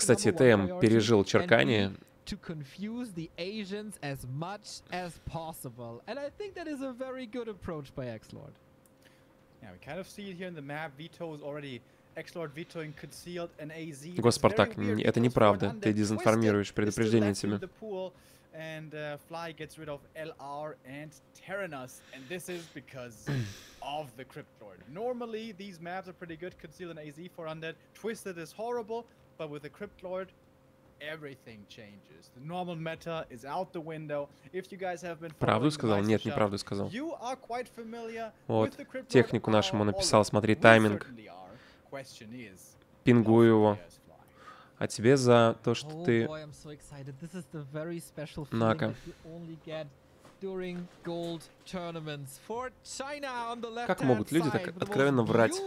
Кстати, ТМ пережил черкание. Госпартак, это неправда. Ты дезинформируешь, предупреждение тебе. Правду сказал? Нет, неправду сказал. Вот, технику нашему написал, смотри, тайминг. Пингую его. А тебе за то, что ты... На-ка. Как могут люди так откровенно врать?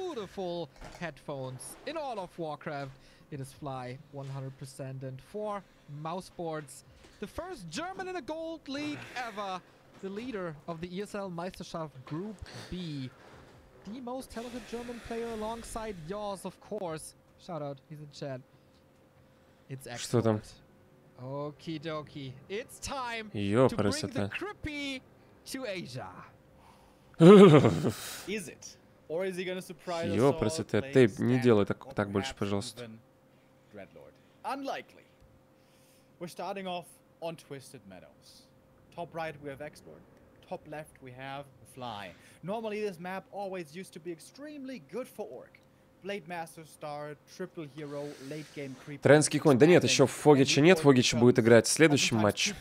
The most talented German player alongside yours, of course. Shout out, he's in chat. It's excellent. Okie dokie. It's time to bring the Crippy to Asia. Is it? Or is he gonna surprise us? Ты не делай так больше, пожалуйста. Unlikely. We're starting off on Twisted Meadows. Top right we have Xlord. Top left we have Fly. Normally this map always used to be extremely good for Orc. Blade Master Star, Triple Hero, Late Game Creep. Тренский конь. Да нет, еще Фогича нет. Фогич будет играть в следующем матче.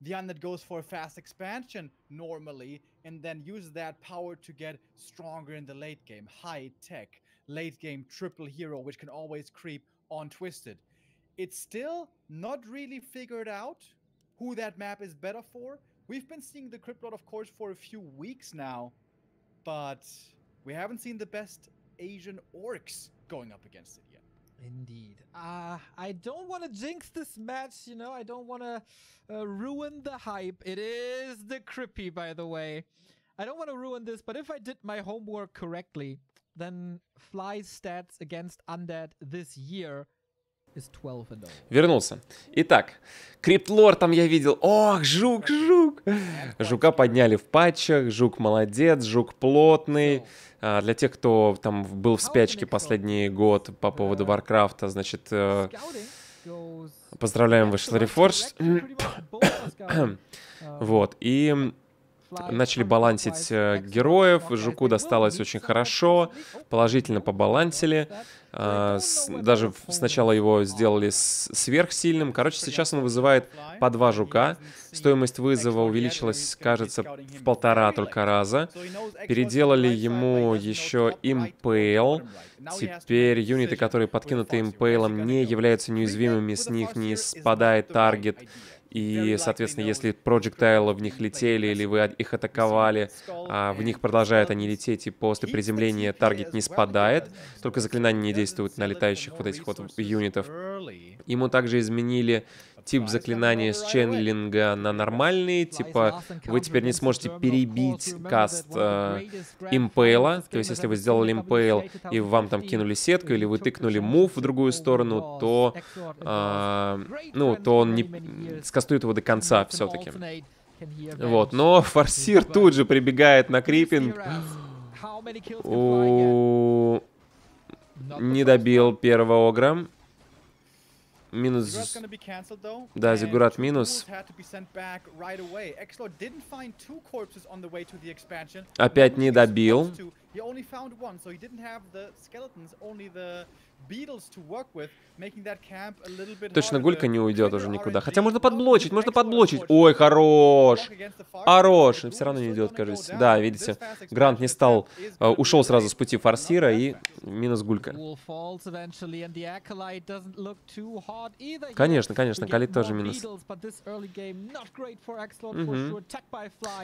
The undead goes for a fast expansion normally, and then uses that power to get stronger in the late game. High tech, late game Triple Hero, which can always creep on Twisted. It's still not really figured out who that map is better for. We've been seeing the Crypt Lord, of course, for a few weeks now, but we haven't seen the best Asian orcs going up against it yet. Indeed. I don't want to jinx this match, you know, I don't want to ruin the hype. It is the Crippy, by the way. I don't want to ruin this, but if I did my homework correctly, then Fly's stats against Undead this year... Вернулся. Итак, Криптлор там я видел. Ох, жук. Жука подняли в патчах. Жук молодец, жук плотный. Для тех, кто там был в спячке последний год по поводу Варкрафта, значит, поздравляем, вышел Reforged. Вот, и... Начали балансить героев, жуку досталось очень хорошо, положительно побалансили, даже сначала его сделали сверхсильным. Короче, сейчас он вызывает по 2 жука, стоимость вызова увеличилась, кажется, в 1,5 только раза. Переделали ему еще импейл, теперь юниты, которые подкинуты импейлом, не являются неуязвимыми, с них не спадает таргет. И, соответственно, если проджектайлы в них летели или вы их атаковали, а в них продолжают они лететь, и после приземления таргет не спадает, только заклинания не действуют на летающих вот этих вот юнитов. Ему также изменили тип заклинания с ченнелинга на нормальный, типа вы теперь не сможете перебить каст импейла, то есть если вы сделали импейл и вам там кинули сетку или вы тыкнули мув в другую сторону, то, то он не... скастует его до конца все-таки. Вот, но форсир тут же прибегает на крипинг. Не добил первого огра. Минус. Да, Зиггурат минус. Опять не добил. Точно Гулька не уйдет уже никуда. Хотя можно подблочить, можно подблочить. Ой, хорош. Хорош. Все равно не идет, кажется. Да, видите, Грант не стал, ушел сразу с пути форсира и минус Гулька. Конечно, Калит тоже минус.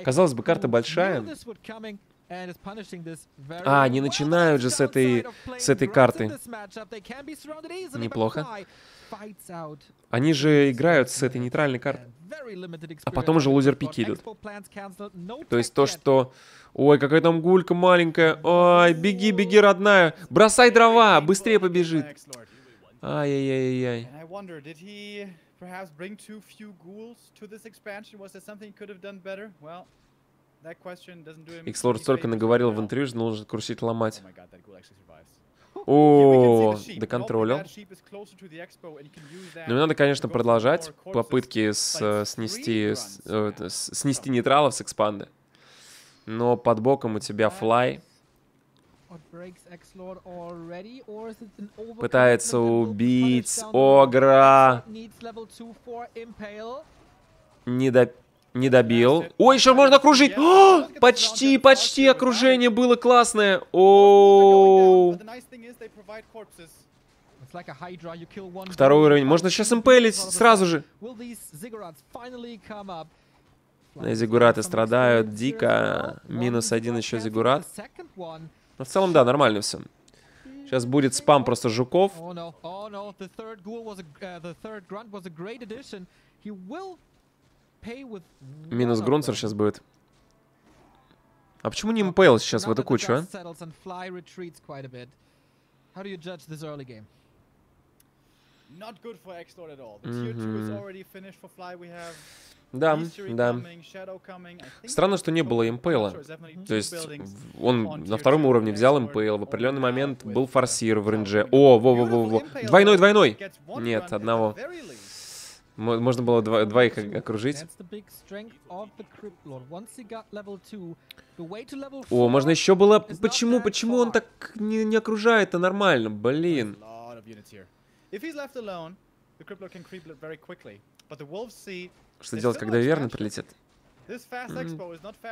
Казалось бы, карта большая. А, они начинают же с этой карты. Неплохо. Они же играют с этой нейтральной карты. А потом уже лузер-пики идут. То есть то, что... Ой, какая там гулька маленькая. Ой, беги, беги, родная. Бросай дрова, быстрее побежит. Ай-яй-яй-яй. X-Lord столько наговорил в интервью, что нужно крутить ломать. О, доконтролил. Ну, надо, конечно, продолжать попытки снести нейтралов с экспанды. Но под боком у тебя Флай. Пытается убить Огра. Не добил. О, еще можно окружить. О, почти, почти окружение было классное. О. Второй уровень. Можно сейчас импелить сразу же. Зиггураты страдают дико. -1 еще зиггурат. Но в целом, да, нормально все. Сейчас будет спам просто жуков. Минус Грунцер сейчас будет. А почему не импейл сейчас в эту кучу, а? Да, да. Странно, что не было импейла. То есть он на втором уровне взял импейл, в определенный момент был форсир в рейндже. О, во-во-во-во. Двойной, двойной. Нет, одного. Можно было двоих окружить. О, можно еще было... Почему он так не окружает-то нормально? Блин. Что делать, когда виверны прилетят?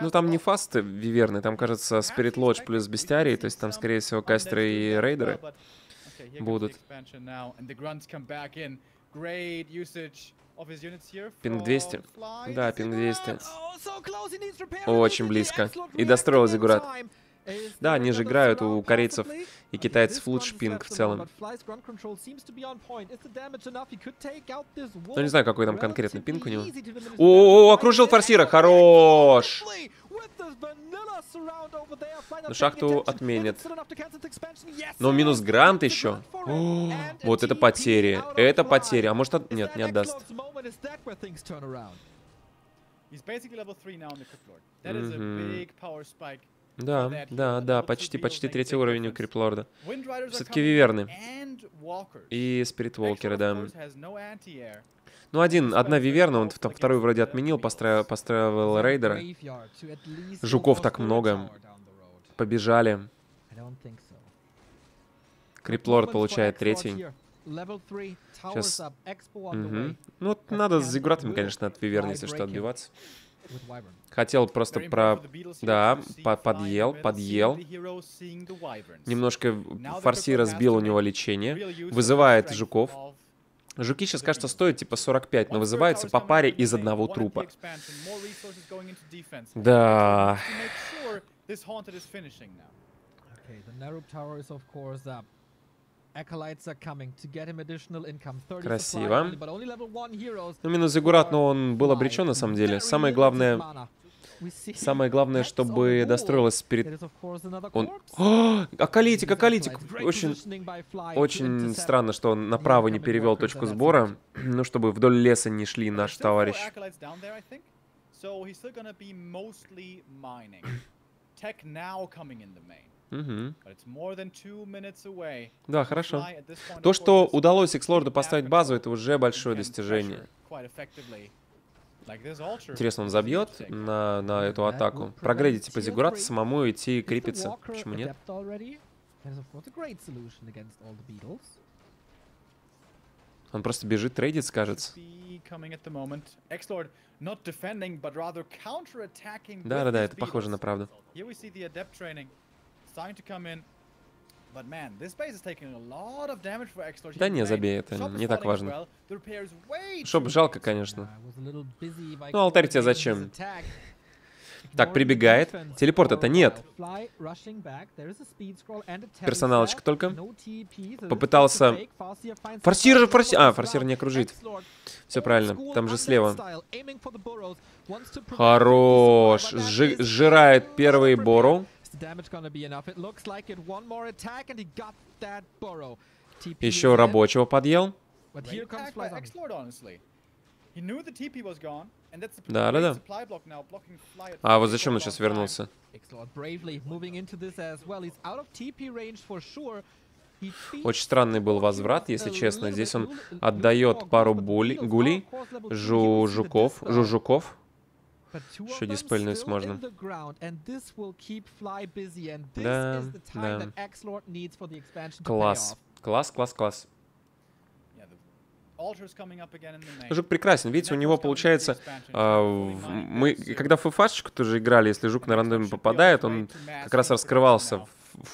Ну, там не фасты виверны, там, кажется, Spirit Lodge плюс бестиарии, то есть там, скорее всего, кастеры и рейдеры будут. Пинг 200. Да, пинг 200. Очень близко. И достроил зиггурат. Да, они же играют у корейцев и китайцев лучше пинг в целом. Ну, не знаю, какой там конкретный пинг у него. О, окружил форсира. Хорош! Но шахту отменят. Но минус грант еще. О, вот это потери. Это потери. А может... Нет, не отдаст. Да, да, да, почти третий уровень у Криплорда. Все-таки виверны. И спиритволкеры, да. Ну, одна виверна, он второй вроде отменил, поставил рейдера. Жуков так много. Побежали. Криплорд получает третий. Сейчас. Ну, вот надо с зиггуратами, конечно, от виверны, если что, отбиваться. Хотел просто Да, подъел. Немножко форсира сбил у него лечение. Вызывает жуков. Жуки сейчас, кажется, стоят типа 45, но вызываются по паре из одного трупа. Да. Красиво. Ну, минус зиггурат, но он был обречен, на самом деле. Самое главное, чтобы достроилась спирит... Он... О, Акалитик, Акалитик! Очень странно, что он направо не перевел точку сбора, ну, чтобы вдоль леса не шли наши товарищи. Да, хорошо. То, что удалось X-Lord'у поставить базу, это уже большое достижение. Интересно, он забьет на эту атаку? Прогрейдить типа зиггурат, самому идти крипиться. Почему нет? Он просто бежит, трейдит, кажется. Да-да-да, это похоже на правду. Да не, забей, это не так важно. Шоп жалко, конечно. Ну, алтарь тебе зачем? Так, прибегает. Телепорта-то нет. Персоналочка только. Попытался... Форсир же, форсир... А, форсир не окружит. Все правильно. Там же слева. Хорош. Сжирает первый Борроу. Еще рабочего подъел. Да-да-да. А вот зачем он сейчас вернулся? Очень странный был возврат, если честно. Здесь он отдает пару гулей, жужуков. Еще диспельность можно. Да, да. Класс. Класс. Жук прекрасен. Видите, у него получается... мы, когда в ФФАшечку тоже играли, если жук на рандоме попадает, он как раз раскрывался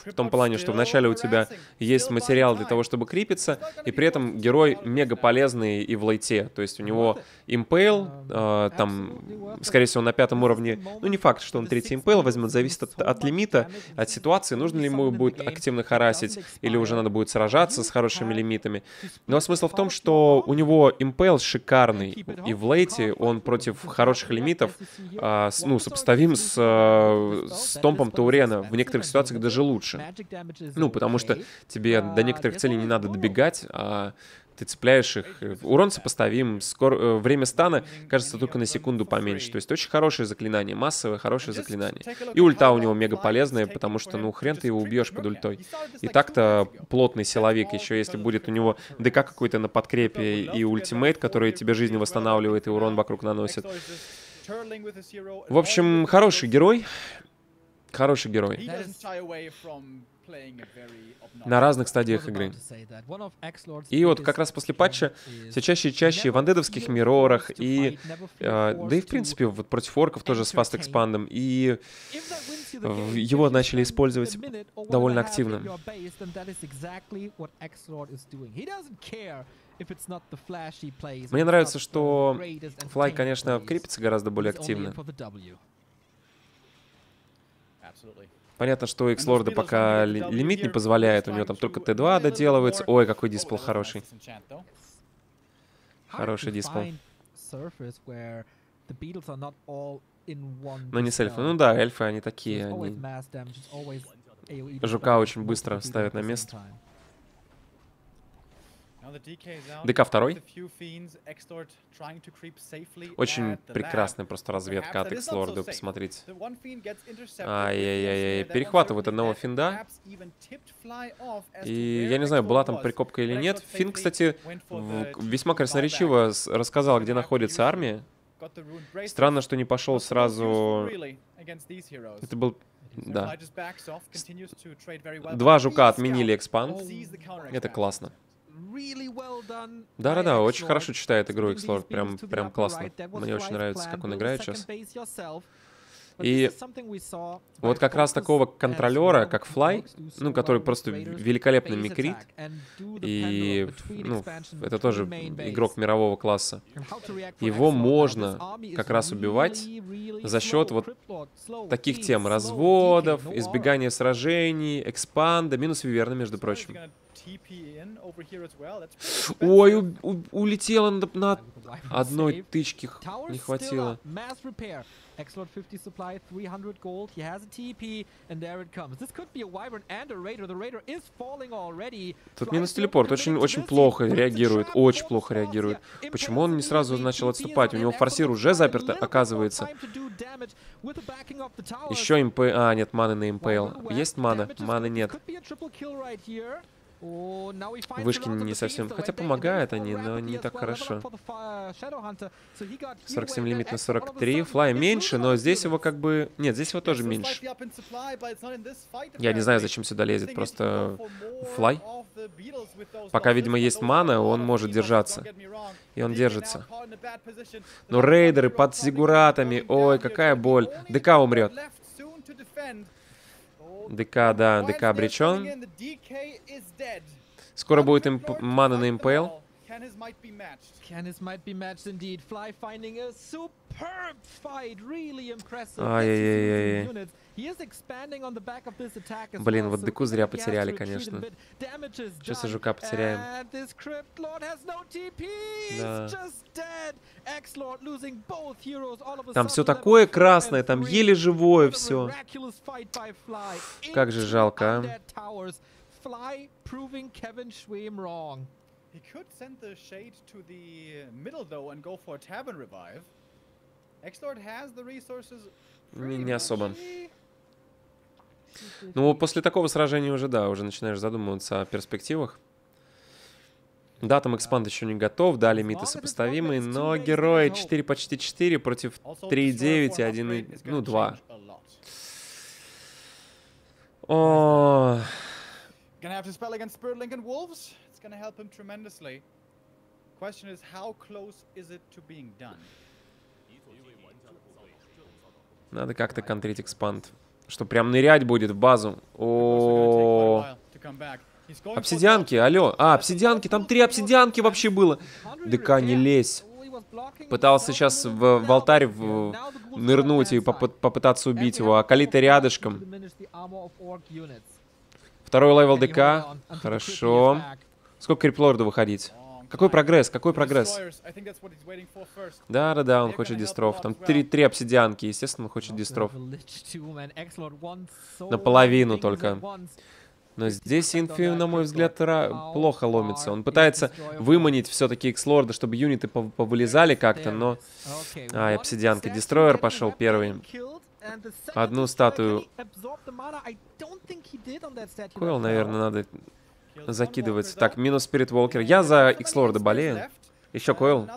в том плане, что вначале у тебя есть материал для того, чтобы крипиться, и при этом герой мега полезный и в лейте. То есть у него импейл, там, скорее всего, на 5-м уровне, ну не факт, что он 3-й импейл возьмет, зависит от лимита, от ситуации, нужно ли ему будет активно харасить, или уже надо будет сражаться с хорошими лимитами. Но смысл в том, что у него импейл шикарный, и в лейте он против хороших лимитов, ну, сопоставим с томпом Таурена, в некоторых ситуациях даже лучше. Ну, потому что тебе до некоторых целей не надо добегать, а ты цепляешь их. Урон сопоставим, время стана, кажется, только на секунду поменьше. То есть очень хорошее заклинание, массовое хорошее заклинание. И ульта у него мега полезная, потому что, ну, хрен ты его убьешь под ультой. И так-то плотный силовик, еще если будет у него ДК какой-то на подкрепе и ультимейт, который тебе жизнь восстанавливает и урон вокруг наносит. В общем, хороший герой. Хороший герой. На разных стадиях игры. И вот как раз после патча все чаще и чаще в андедовских мирорах, и, да и в принципе вот против орков тоже с Fast Expand'ом, и его начали использовать довольно активно. Мне нравится, что Флай, конечно, крепится гораздо более активно. Понятно, что X-Lord пока лимит не позволяет, у него там только Т2 доделывается. Ой, какой диспл хороший. Хороший диспл. Но не с эльфами. Ну да, эльфы, они такие. Они... Жука очень быстро ставят на место. ДК второй. Очень прекрасная просто разведка от X-Lord'а, посмотрите. Ай-яй-яй-яй, перехватывают одного финда. И я не знаю, была там прикопка или нет. Финн, кстати, весьма красноречиво рассказал, где находится армия. Странно, что не пошел сразу... Это был... Да. Два жука отменили экспанд. Это классно. Да-да-да, очень хорошо читает игру X-Lord, прям классно. Мне очень нравится, как он играет сейчас. И вот как раз такого контролера, как Флай, ну, который просто великолепно микрит, и, ну, это тоже игрок мирового класса. Его можно как раз убивать за счет вот таких тем: разводов, избегания сражений, экспанда, минус Виверна, между прочим. Ой, улетела на одной тычке, не хватило. Тут минус телепорт, очень плохо реагирует, Почему он не сразу начал отступать? У него форсир уже заперто, оказывается. Еще импейл, а нет, маны на импейл. Есть мана? Маны нет. Вышки не совсем, хотя помогают они, но не так хорошо. 47 лимит на 43, Флай меньше, но здесь его как бы... Нет, здесь его тоже меньше. Я не знаю, зачем сюда лезет, просто Флай. Пока, видимо, есть мана, он может держаться. И он держится. Но рейдеры под зигуратами, ой, какая боль. ДК умрет. ДК, да, ДК обречен. Скоро будет мана на импейл. Ай-яй-яй-яй. Блин, вот Деку зря потеряли, конечно. Сейчас и Жука потеряем. Да. Там все такое красное, там еле живое все. Как же жалко, а. Не особо. Ну, после такого сражения уже, да, уже начинаешь задумываться о перспективах. Да, там экспанд еще не готов, да, лимиты сопоставимые, но герои 4 почти 4 против 3,9 и 1, ну, 2. О. Надо как-то контрить экспанд. Что прям нырять будет в базу. О, обсидианки, алло. А, обсидианки, там 3 обсидианки вообще было. ДК, не лезь. Пытался сейчас в алтарь нырнуть и попытаться убить его. А Калита рядышком. Второй левел ДК. Хорошо. Сколько криплорда выходить? Какой прогресс? Какой прогресс? Да-да-да, он хочет дистроф. Там 3 обсидианки, естественно, он хочет дистроф. Наполовину только. Но здесь Инфи, на мой взгляд, плохо ломится. Он пытается выманить все-таки Экслорда, чтобы юниты повылезали как-то, но... Ай, обсидианка. Дестройер пошел первый. Одну статую. Койл, наверное, надо... Закидывается. Так, минус Спирит Волкер. Я за Икслорда болею. Еще Койл.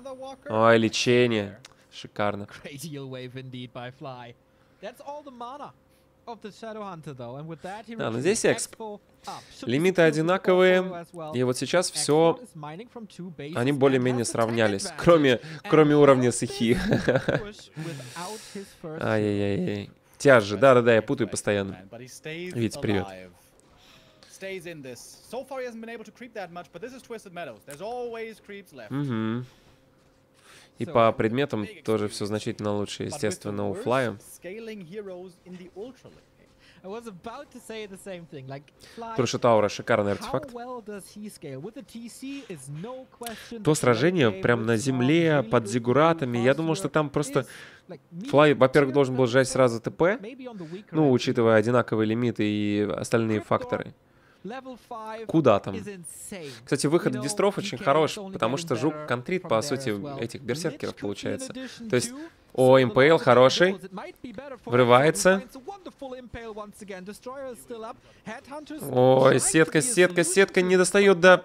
Ой, лечение. Шикарно. Да, но здесь эксп. Лимиты одинаковые. И вот сейчас все... Они более-менее сравнялись. Кроме уровня Сихи. Ай-яй-яй. Тяжи. Да-да-да, я путаю постоянно. Витя, привет. И по предметам тоже все значительно лучше, естественно, у Флая. Трушетаура, шикарный артефакт. То сражение прям на земле, под зигуратами. Я думал, что там просто Флай, во-первых, должен был сжать сразу ТП, ну, учитывая одинаковые лимиты и остальные факторы. Куда там? Кстати, выход в дистроф очень хорош, потому что Жук контрит, по сути, этих берсеркеров получается. То есть, о, импейл хороший, врывается. Ой, сетка, сетка, сетка, не достает, да...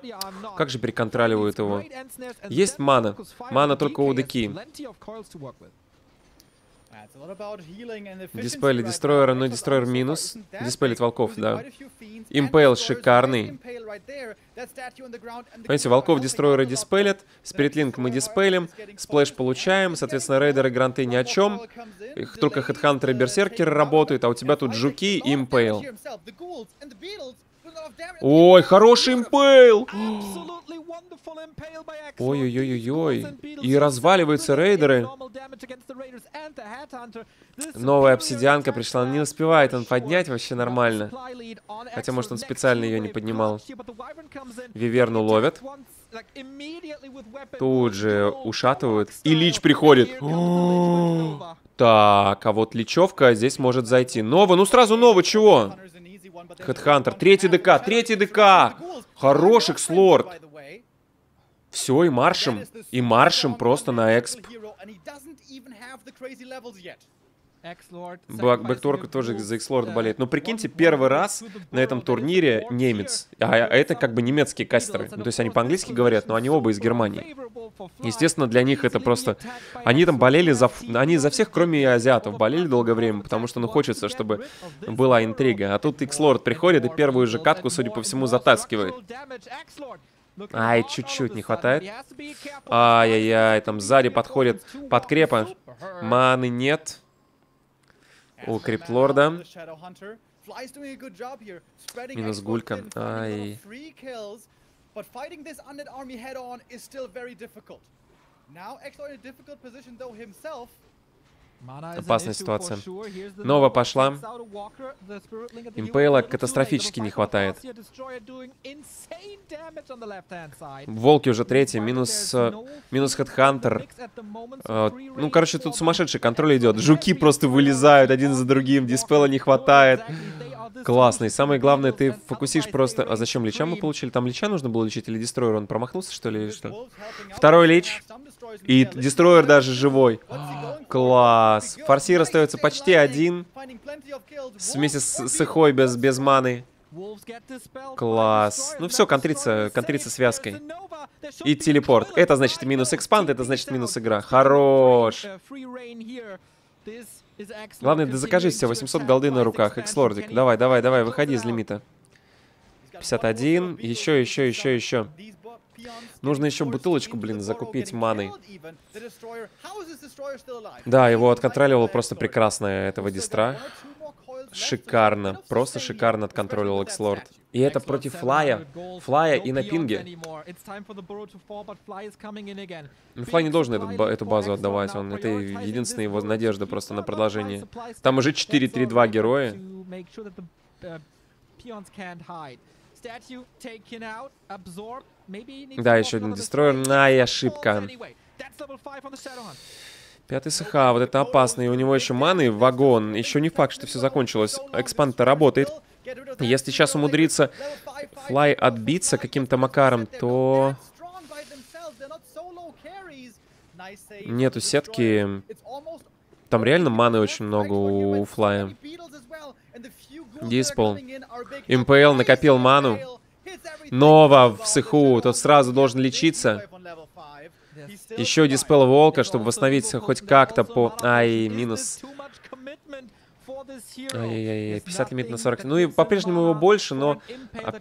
Как же переконтроливают его? Есть мана. Мана только у Деки. Диспелит дестройера, но дестройер минус. Диспелит волков, да. Импейл шикарный. Понимаете, волков дестройера диспелит. Спиритлинг мы диспелим. Сплэш получаем. Соответственно, рейдеры гранты ни о чем. Их только хедхантеры и берсеркеры работают, а у тебя тут жуки и импейл. Ой, хороший импейл! Ой-ой-ой-ой-ой. И разваливаются рейдеры. Новая обсидианка пришла. Не успевает он поднять вообще нормально. Хотя, может, он специально ее не поднимал. Виверну ловят. Тут же ушатывают. И Лич приходит. Так, а вот Личевка здесь может зайти. Нова, ну сразу Нова, чего? Хэдхантер. 3 ДК. Хороший Экслорд. Все, и маршем. И маршем просто на эксп. Бэкторка тоже за Экслорда болеет. Но прикиньте, первый раз на этом турнире немец. А это как бы немецкие кастеры. Ну, то есть они по-английски говорят, но они оба из Германии. Естественно, для них это просто... Они там болели за... Они за всех, кроме азиатов, болели долгое время, потому что, ну, хочется, чтобы была интрига. А тут Экслорд приходит и первую же катку, судя по всему, затаскивает. Ай, чуть-чуть не хватает. Ай-яй-яй, там сзади подходит подкрепа. Маны нет. У Криплорда. Минус Гулька. Ай. Опасная ситуация. Нова пошла. Импейла катастрофически не хватает. Волки уже третий. Минус Хэдхантер. Ну, короче, тут сумасшедший контроль идет. Жуки просто вылезают один за другим. Диспела не хватает. Классно. И самое главное, ты фокусишь просто... А зачем Лича мы получили? Там Лича нужно было лечить или Дестройер? Он промахнулся, что ли, или что? Второй Лич. И Дестройер даже живой. Класс. Форсир остается почти один. Вместе с Сыхой без маны. Класс. Ну все, контрится связкой. И телепорт. Это значит минус экспанд, это значит минус игра. Хорош. Главное, да закажи все, 800 голды на руках. Экслордик, давай, давай, давай, выходи из лимита. 51, еще. Нужно еще бутылочку, блин, закупить маны. Да, его отконтролировал просто прекрасно, этого Дистра. Шикарно, просто шикарно отконтролировал Экслорд. И это против Флая. Флая и на пинге. Флай не должен эту базу отдавать. Это единственная его надежда просто на продолжение. Там уже 4-3-2 героя. Да, еще один Дестройер. Ай, ошибка. Пятый СХ, вот это опасно. И у него еще маны, вагон. Еще не факт, что все закончилось. Экспанд-то работает. Если сейчас умудрится Флай отбиться каким-то макаром, то... Нету сетки. Там реально маны очень много у Флая. Диспол. МПЛ накопил ману. Нова в Сыху. Тот сразу должен лечиться. Еще Диспел Волка, чтобы восстановить хоть как-то по... Ай, минус. Ай-яй-яй, 50 лимит на 40. Ну и по-прежнему его больше, но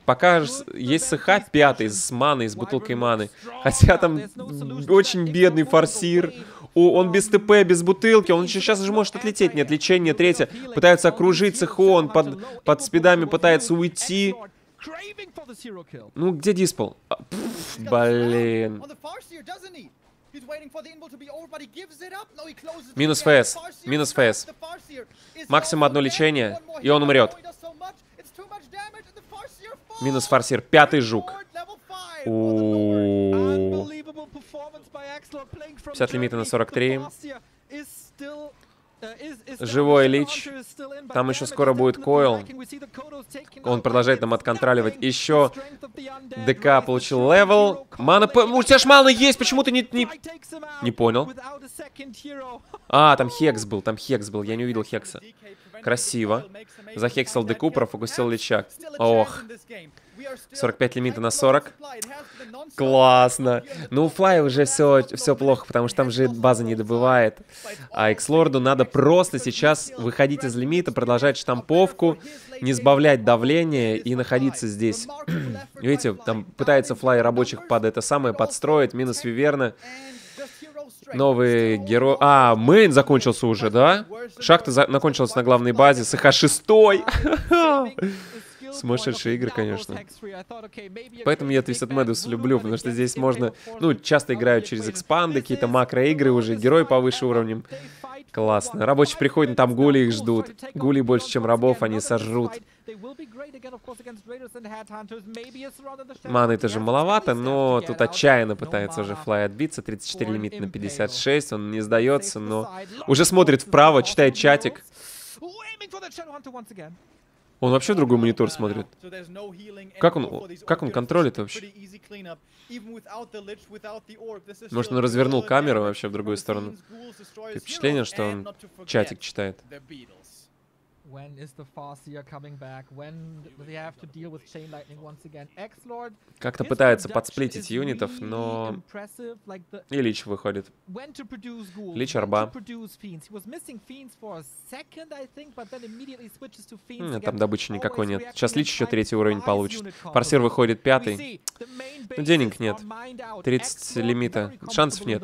пока есть Сыха пятый с маной, с бутылкой маны. Хотя там очень бедный форсир. Он без ТП, без бутылки, он еще сейчас же может отлететь. Нет, лечение третье. Пытаются окружить Сыху, он под спидами пытается уйти. Ну, где Диспол? Пфф, блин. Минус ФС. Минус ФС. Максимум одно лечение, и он умрет. Минус форсир. Пятый жук. 50 лимита на 43. Живой Лич. Там еще скоро будет Койл. Он продолжает нам отконтроливать. Еще ДК получил левел. Мана... У тебя ж мана есть, почему ты не понял. А, там Хекс был. Я не увидел Хекса. Красиво. Захексил ДК, профокусил Лича. Ох. 45 лимита на 40. Классно. Ну, у Флая уже все плохо, потому что там же база не добывает. А Экслорду надо просто сейчас выходить из лимита, продолжать штамповку, не сбавлять давление и находиться здесь. Видите, там пытается Флай рабочих под это самое подстроить. Минус Виверна. Новый герой... А, мейн закончился уже, да? Шахта закончилась на главной базе. СХ 6-й. Сумасшедшие игры, конечно. Поэтому я Twisted Meadows люблю, потому что здесь можно... Ну, часто играют через экспанды, какие-то макроигры уже, герои повыше уровнем. Классно. Рабочие приходят, там гули их ждут. Гули больше, чем рабов, они сожрут. Маны это же маловато, но тут отчаянно пытается уже Флай отбиться. 34 лимит на 56, он не сдается, но... Уже смотрит вправо, читает чатик. Он вообще в другой монитор смотрит. Как он контролит вообще? Может, он развернул камеру вообще в другую сторону? Такое впечатление, что он чатик читает. Как-то пытается подсплитить юнитов, но... И Лич выходит. Лич арба. Там добычи никакой нет. Сейчас Лич еще третий уровень получит. Форсир выходит пятый. Ну, денег нет. 30 лимита. Шансов нет.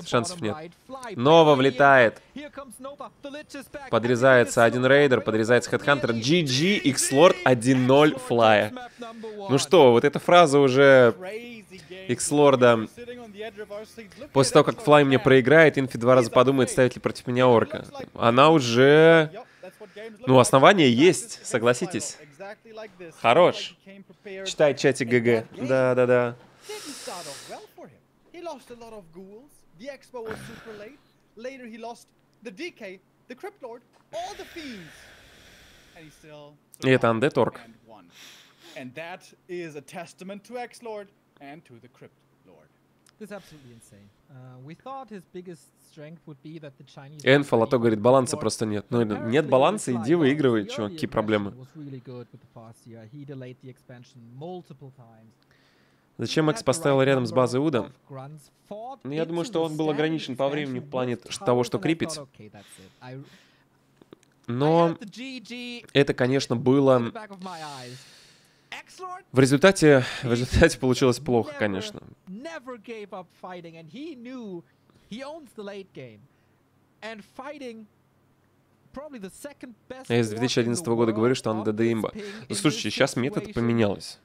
Нова влетает. Подрезается один рейдер, подрезается Хэдхантер. GG, X-Lord 1-0 Флая. Ну что, вот эта фраза уже Икслорда. После того, как Флай мне проиграет, Инфи 2 раза подумает, ставит ли против меня орка. Она уже... Ну, основания есть, согласитесь. Хорош. Читай чатик ГГ. Да-да-да. И это Undead Orc. And to the Crypt Lord. This absolutely insane. We thought his biggest strength would be that the Chinese. Энфа, Лото говорит, баланса просто нет. Ну, нет баланса, иди выигрывай, чувак, какие проблемы. Зачем Экс поставил рядом с базой Уда? Ну, я думаю, что он был ограничен по времени в плане того, что крипить. Но это, конечно, было... В результате получилось плохо, конечно. Я с 2011 года говорю, что он ДД-имба. Ну, слушайте, сейчас метод поменялось.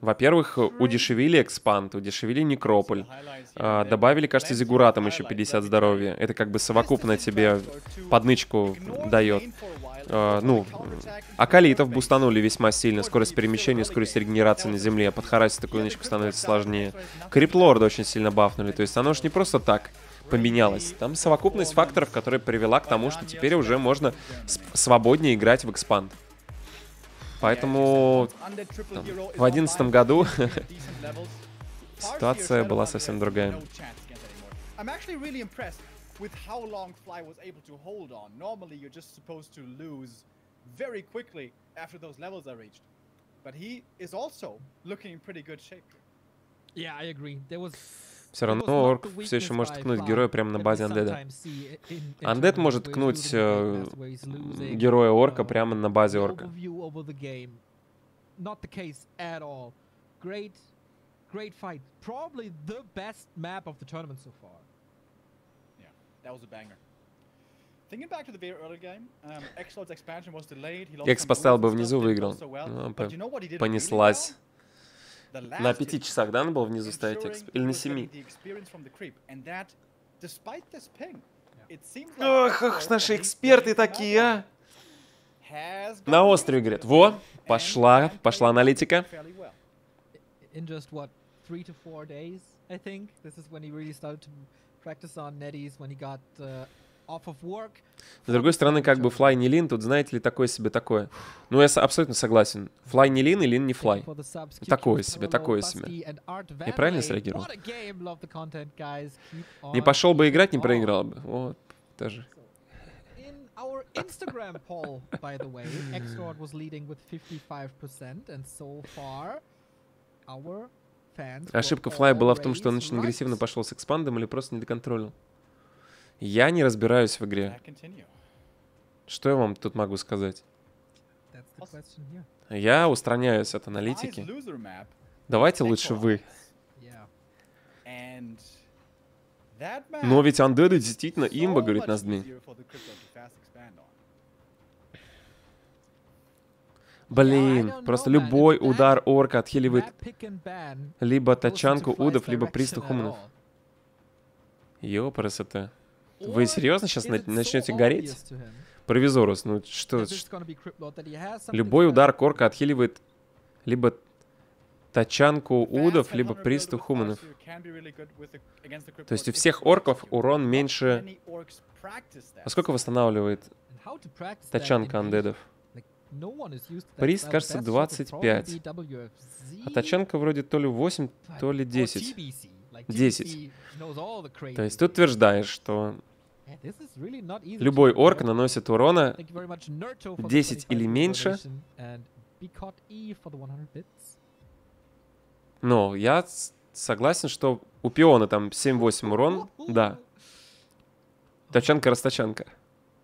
Во-первых, удешевили экспанд, удешевили некрополь. Добавили, кажется, зигуратом еще 50 здоровья. Это как бы совокупно тебе поднычку дает. Ну, акалитов бустанули весьма сильно. Скорость перемещения, скорость регенерации на земле. Подхарасить такую нычку становится сложнее. Криплорда очень сильно бафнули. То есть оно же не просто так поменялось. Там совокупность факторов, которая привела к тому, что теперь уже можно свободнее играть в экспанд. Поэтому там, в 2011 году ситуация была совсем другая. Все равно орк все еще может ткнуть героя прямо на базе андеда. Андед может ткнуть героя орка прямо на базе орка. Экс поставил бы внизу, выиграл. Понеслась. На 5 часах, да, надо было внизу ставить эксп? Или на 7? Ох, наши эксперты такие, а! На острове, говорят. Во, пошла аналитика. С другой стороны, как бы Fly не Лин, тут знаете ли, такое себе такое. Ну, я абсолютно согласен. Fly не Лин и Лин не Fly. Такое себе. Я правильно среагировал? Не пошел бы играть, не проиграл бы. Вот, тоже. Ошибка Fly была в том, что он очень агрессивно пошел с экспандом или просто не доконтролил. Я не разбираюсь в игре. Что я вам тут могу сказать? Я устраняюсь от аналитики. Давайте лучше вы. Но ведь андеды действительно имба, говорит Наздми. Блин, просто любой удар орка отхиливает либо тачанку удов, либо приступ хуманов. Ёпарасоте. Вы серьезно сейчас начнете гореть? Провизорус, ну что? Любой удар корка отхиливает либо тачанку удов, либо присту хуманов. То есть у всех орков урон меньше... А сколько восстанавливает тачанка андедов? Прист, кажется, 25. А тачанка вроде то ли 8, то ли 10. 10. То есть ты утверждаешь, что любой орк наносит урона 10 или меньше. Но я согласен, что у пиона там 7-8 урон, да. Тачанка-растачанка.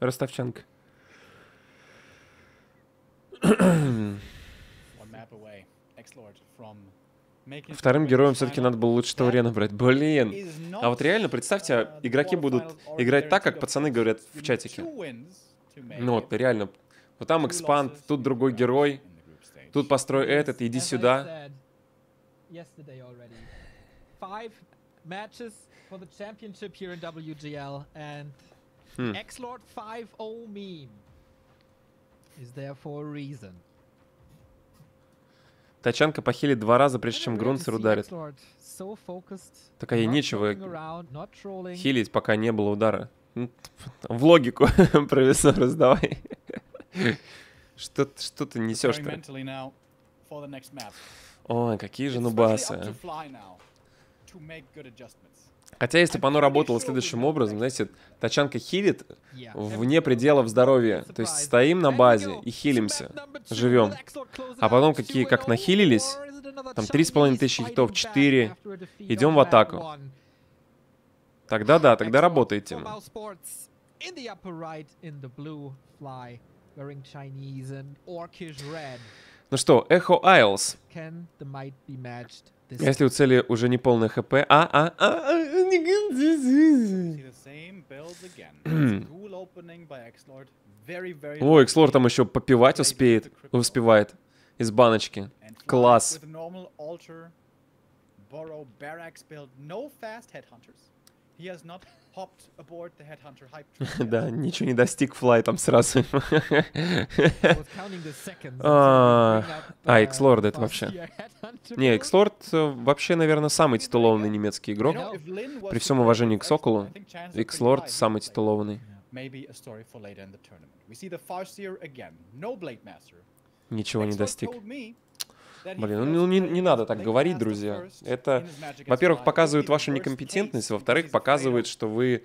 Ростовчанка. Вторым героем все-таки надо было лучше Таурена брать. Блин. А вот реально, представьте, игроки будут играть так, как пацаны говорят в чатике. Ну вот, реально. Вот там экспанд, тут другой герой, тут построй этот, иди сюда. yesterday already. 5 matches for the championship here in WGL, and Xlord 5-0 meme is there for a reason. Тачанка похилит 2 раза, прежде чем Грунцер ударит. Так а ей нечего хилить, пока не было удара. В логику, профессор, раздавай. Что ты несешь-то? Ой, какие же нубасы. Хотя, если бы оно работало следующим образом, знаете, тачанка хилит вне пределов здоровья. То есть стоим на базе и хилимся, живем. А потом, как нахилились, там 3500 хитов, 4, идем в атаку. Тогда да, тогда работает тема. Ну что, Эхо Айлс. Если у цели уже не полное ХП... О, Экслор там еще попивать успевает. Из баночки. Класс. Да, ничего не достиг Флай там сразу. Экслорд это вообще. Не, Экслорд вообще, наверное, самый титулованный немецкий игрок. При всем уважении к Соколу, Экслорд самый титулованный. Ничего не достиг. Блин, ну не надо так говорить, друзья. Это, во-первых, показывает вашу некомпетентность, во-вторых, показывает, что вы,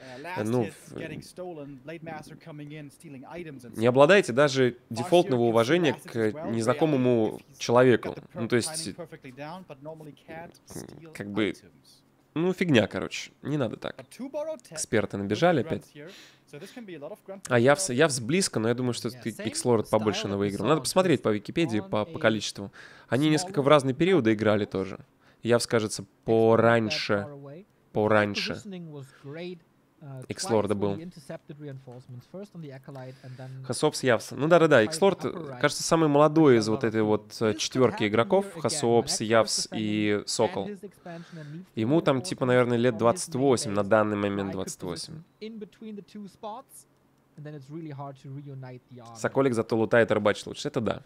не обладаете даже дефолтного уважения к незнакомому человеку. Ну, то есть, как бы, ну, фигня, короче. Не надо так. Эксперты набежали опять. А Явс близко, но я думаю, что Экслорд побольше выиграл. Надо посмотреть по Википедии, по количеству. Они несколько в разные периоды играли тоже. Явс, кажется, пораньше. Пораньше Экслорда был. Хасопс, Явс. Ну да-да-да, Экслорд, кажется, самый молодой из вот этой вот 4-ки игроков. Хасопс, Явс и Сокол. Ему там, типа, наверное, лет 28, на данный момент 28. Соколик зато лутает, рыбачит лучше. Это да.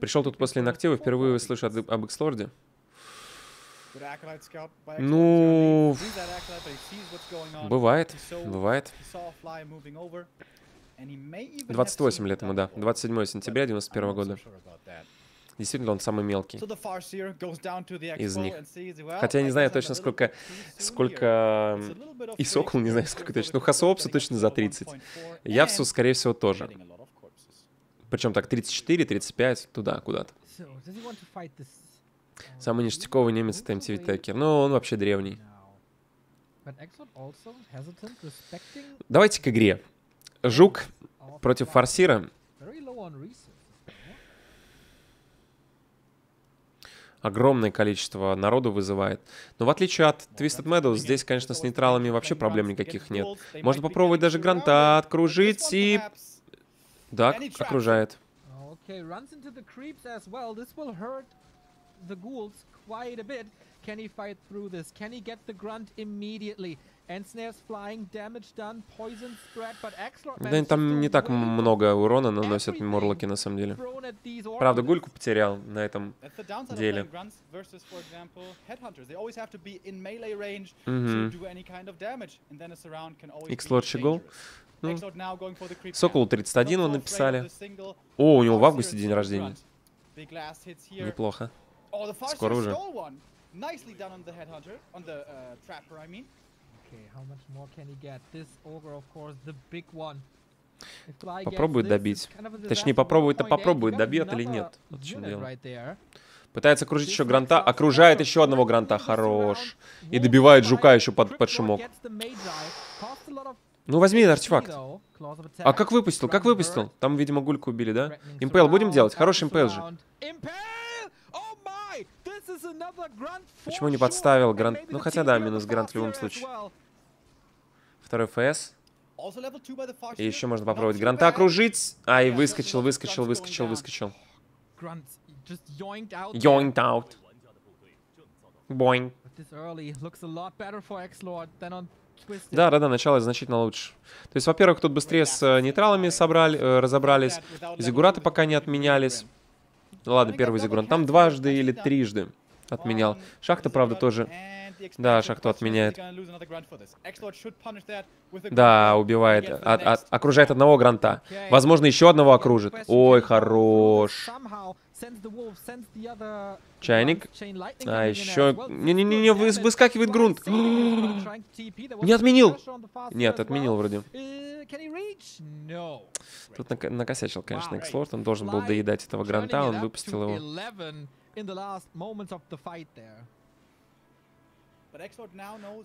Пришел тут после Иноктивы, впервые слышу об Экслорде. Ну, бывает, бывает. 28 лет ему, да. 27 сентября 91 года. Действительно, он самый мелкий из них. Хотя я не знаю точно, сколько... И Сокол не знаю, сколько точно. Ну, Хасоопсу точно за 30. Явсу, скорее всего, тоже. Причем так 34, 35, туда, куда-то. Самый ништяковый немец — это MTV Текер. Но он вообще древний. Давайте к игре. Жук против Форсира. Огромное количество народу вызывает. Но в отличие от Twisted Meadows, здесь, конечно, с нейтралами вообще проблем никаких нет. Можно попробовать даже Гранта откружить и... Да, окружает. Да, там не так много урона наносят Морлоки, на самом деле. Правда, Гульку потерял на этом деле. Экслорд Щегол. Ну, Соколу 31 он написали. О, у него в августе день рождения. Неплохо. Скоро уже. Попробует добить. Точнее, попробует-то попробует, добьет или нет. Вот в чем дело. Пытается кружить еще Гранта, окружает еще одного Гранта. Хорош. И добивает Жука еще под шумок. Ну, возьми артефакт. А как выпустил? Как выпустил? Там, видимо, Гульку убили, да? Импейл будем делать? Хороший импейл же. Почему не подставил Грант? Ну, хотя да, минус Грант в любом случае. Второй ФС. И еще можно попробовать Гранта окружить. Ай, выскочил. Yoinked out. Boing. Да, начало значительно лучше. То есть, во-первых, тут быстрее с нейтралами разобрались. Зиггураты пока не отменялись. Ладно, первый зиггурат. Там дважды или трижды отменял. Шахта, правда, тоже... Да, шахту отменяет. Да, убивает. Окружает одного гранта. Возможно, еще одного окружит. Ой, хорош. Чайник. А еще... Не-не-не, выскакивает грунт. Не отменил. Нет, отменил вроде. Тут накосячил, конечно, Экслорд. Он должен был доедать этого гранта. Он выпустил его.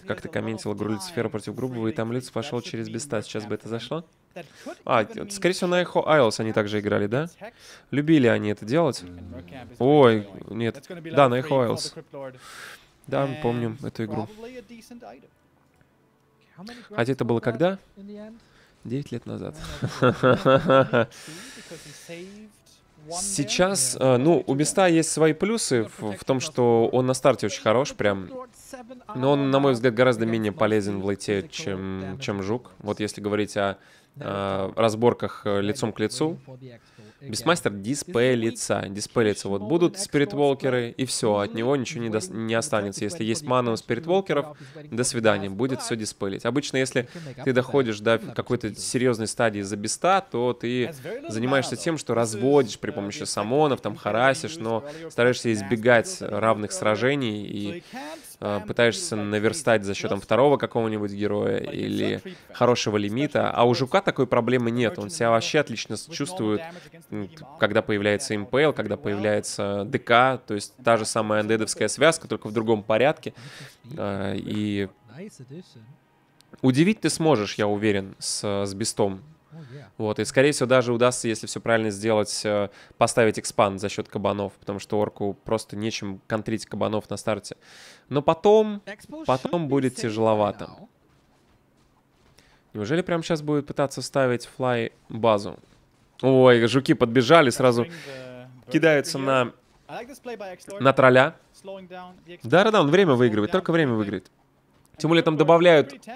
Как ты комментил игру Люцифера против грубого, и там Люцифер пошел через Беста. Сейчас бы это зашло? А, скорее всего, на Эхо Айлс они также играли, да? Любили они это делать? Ой, нет. Да, на Эхо Айлс. Да, мы помним эту игру. Хотя это было когда? 9 лет назад. Сейчас, ну, у Беста есть свои плюсы в том, что он на старте очень хорош, прям. Но он, на мой взгляд, гораздо менее полезен в лейте, чем Жук. Вот если говорить о разборках лицом к лицу. Бестмастер — дисплей лица. Дисплей лица. Вот будут спиритволкеры, и все, от него ничего не останется. Если есть мана у спиритволкеров, до свидания, будет все дисплеить. Обычно, если ты доходишь до какой-то серьезной стадии за Беста, то ты занимаешься тем, что разводишь при помощи самонов, там харасишь, но стараешься избегать равных сражений и пытаешься наверстать за счетом второго какого-нибудь героя или хорошего лимита. А у Жука такой проблемы нет. Он себя вообще отлично чувствует, когда появляется Impale, когда появляется ДК. То есть та же самая андедовская связка, только в другом порядке. И удивить ты сможешь, я уверен, с Бестом. Вот, и, скорее всего, даже удастся, если все правильно сделать, поставить экспанд за счет кабанов, потому что орку просто нечем контрить кабанов на старте. Но потом будет тяжеловато. Неужели прямо сейчас будет пытаться ставить флай базу? Ой, жуки подбежали, сразу кидаются на тролля. Да, он время выигрывает, только время выиграет. Тем более там добавляют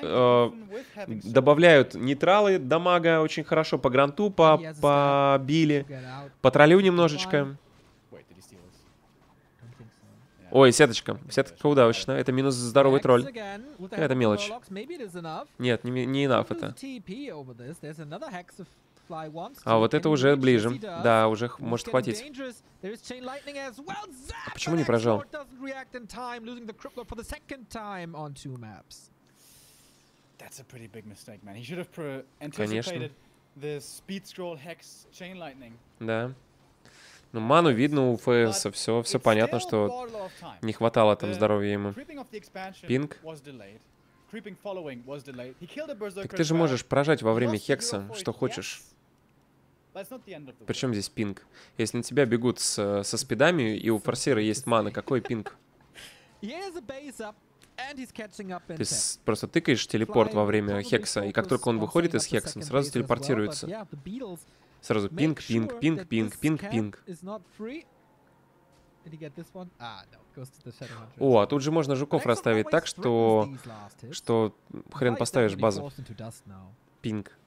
нейтралы дамага очень хорошо по гранту, по били, по троллю немножечко. Ой, сеточка. Сеточка удачно. Это минус здоровый тролль. Это мелочь. Нет, не enough это. А вот это уже ближе. Да, уже может хватить. А почему не прожал? Конечно. Да. Ну, ману видно у ФСа, все понятно, что не хватало там здоровья ему. Пинг. Так ты же можешь прожать во время хекса, что хочешь. Причем здесь пинг? Если на тебя бегут со спидами, и у форсира есть мана, какой пинг? Ты просто тыкаешь телепорт во время хекса, и как только он выходит из хекса, он сразу телепортируется. Сразу пинг, пинг, пинг, пинг, пинг, пинг. О, а тут же можно жуков расставить так, что хрен поставишь базу. Пинг.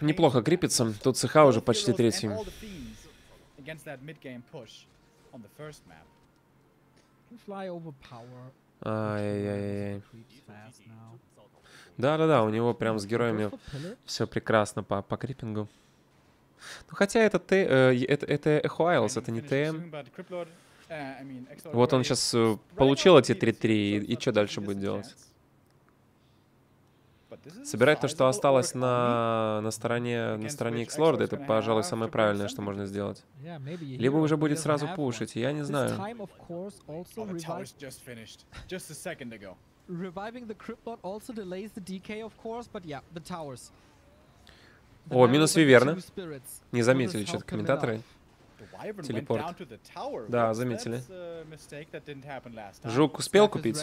Неплохо крепится. Тут СХ уже почти третий. Ай-яй-яй. Да, у него прям с героями все прекрасно по криппингу. Ну, хотя это Эхо Айлс, это не ТМ. Вот он сейчас получил эти 3-3, и что дальше будет делать? Собирать то, что осталось на стороне X-Lord, это, пожалуй, самое правильное, что можно сделать. Либо уже будет сразу пушить, я не знаю. Reviving the Cryptlord also delays the decay, of course, but yeah, the towers. О, минус Виверна. Не заметили что-то комментаторы. Телепорт. Да, заметили. Жук успел купить?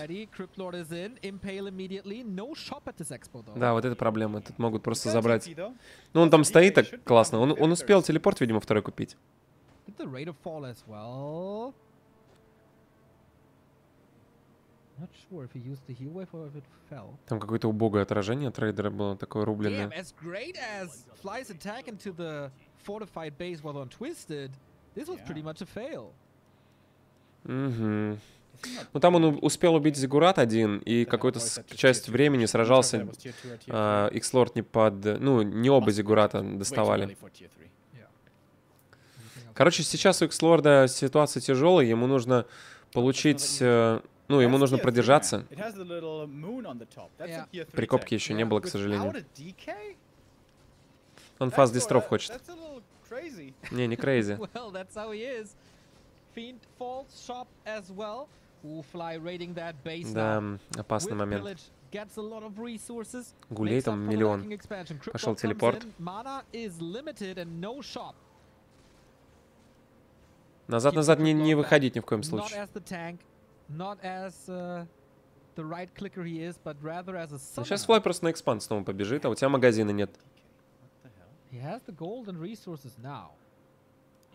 Да, вот это проблема. Тут могут просто забрать. Ну, он там стоит так классно. Он успел телепорт, видимо, второй купить. Там какое-то убогое отражение трейдера было, такое рубленное. Угу. Ну там он успел убить Зигурат один, и какую-то часть времени сражался. Икслорд не под... Ну, не оба Зигурата доставали. Короче, сейчас у Икслорда ситуация тяжелая, ему нужно получить... Ну, ему нужно продержаться. Прикопки еще не было, к сожалению. Он фаст дестров хочет. Не, не крейзи. Да, опасный момент. Гулей там миллион. Пошел телепорт. Назад-назад не выходить ни в коем случае. Сейчас Флай просто на экспанд снова побежит, а у тебя магазина нет.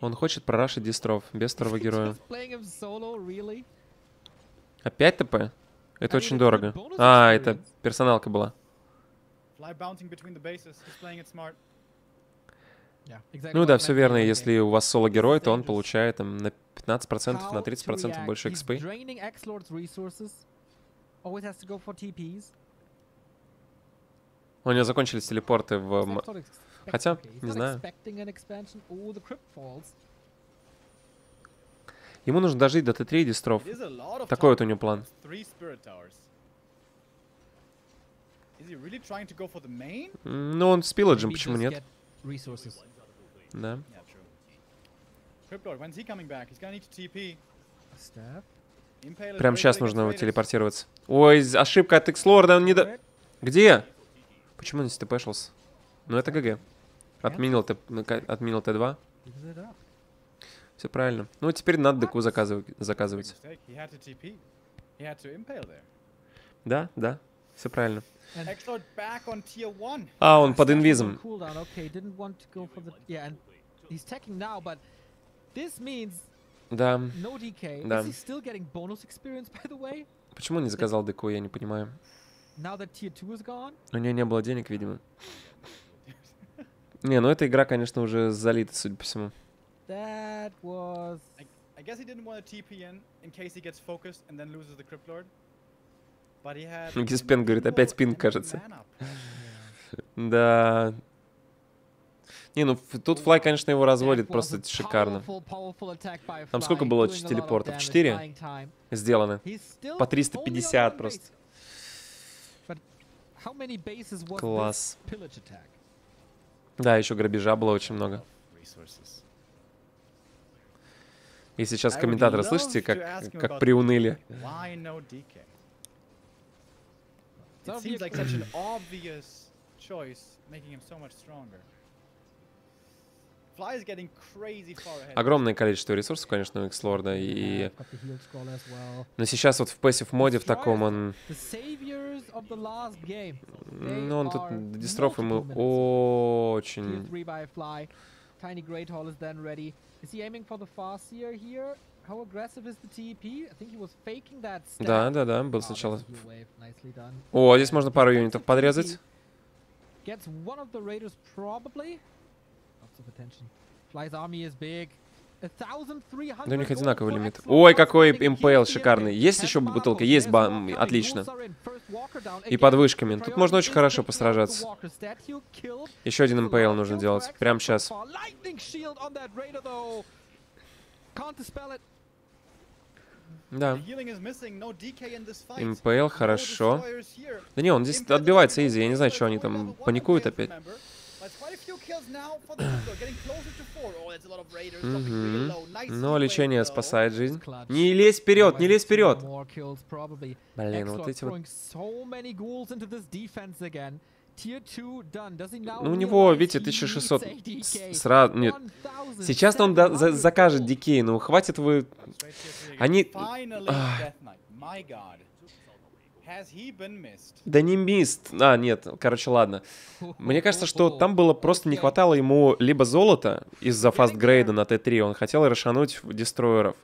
Он хочет прорашить дистров без второго героя. Опять ТП? Это очень дорого. А, это персоналка была. Ну да, все верно. Если у вас соло-герой, то он получает там, на 15%, на 30% больше экспы. У него закончились телепорты в... Хотя, не знаю. Ему нужно дожить до Т3 дистров. Такой вот у него план. Ну, он с пилладжем, почему нет? Да. Прямо сейчас нужно его телепортироваться. Ой, ошибка от Икслорда, он не до... Где? Почему он не степешился? Ну это ГГ. Отменил Т2. Все правильно. Ну теперь надо деку заказывать. Да, да, все правильно. А, он под инвизом. Да. Да. Почему он не заказал деку, я не понимаю. У нее не было денег, видимо. Не, ну эта игра, конечно, уже залита, судя по всему. Гиспен говорит, опять пинг, кажется. Да. Не, ну тут Флай, конечно, его разводит просто шикарно. Там сколько было телепортов? 4 сделаны. По 350 просто. Класс. Да, еще грабежа было очень много. И сейчас комментаторы, слышите, как приуныли. Огромное количество ресурсов, конечно, у Икслорда. И... Но сейчас вот в пассив-моде в таком он... Ну, он тут дистроф ему очень... Да, да, да, был сначала. О, здесь можно пару юнитов подрезать. Да у них одинаковый лимит. Ой, какой импейл шикарный. Есть еще бутылка? Есть, отлично. И под вышками. Тут можно очень хорошо посражаться. Еще один импейл нужно делать. Прямо сейчас. Да. Импейл, хорошо. Да не, он здесь отбивается изи. Я не знаю, что они там паникуют опять. Но лечение спасает жизнь. Не лезь вперед, не лезь вперед. Блин, вот эти вот... Ну, у него, видите, 1600 сразу... Нет. Сейчас он закажет дикей, но хватит вы... Они... Да не мист. А, нет, короче, ладно. Мне кажется, что там было просто не хватало ему либо золота из-за фастгрейда на Т3. Он хотел расшануть дестройеров.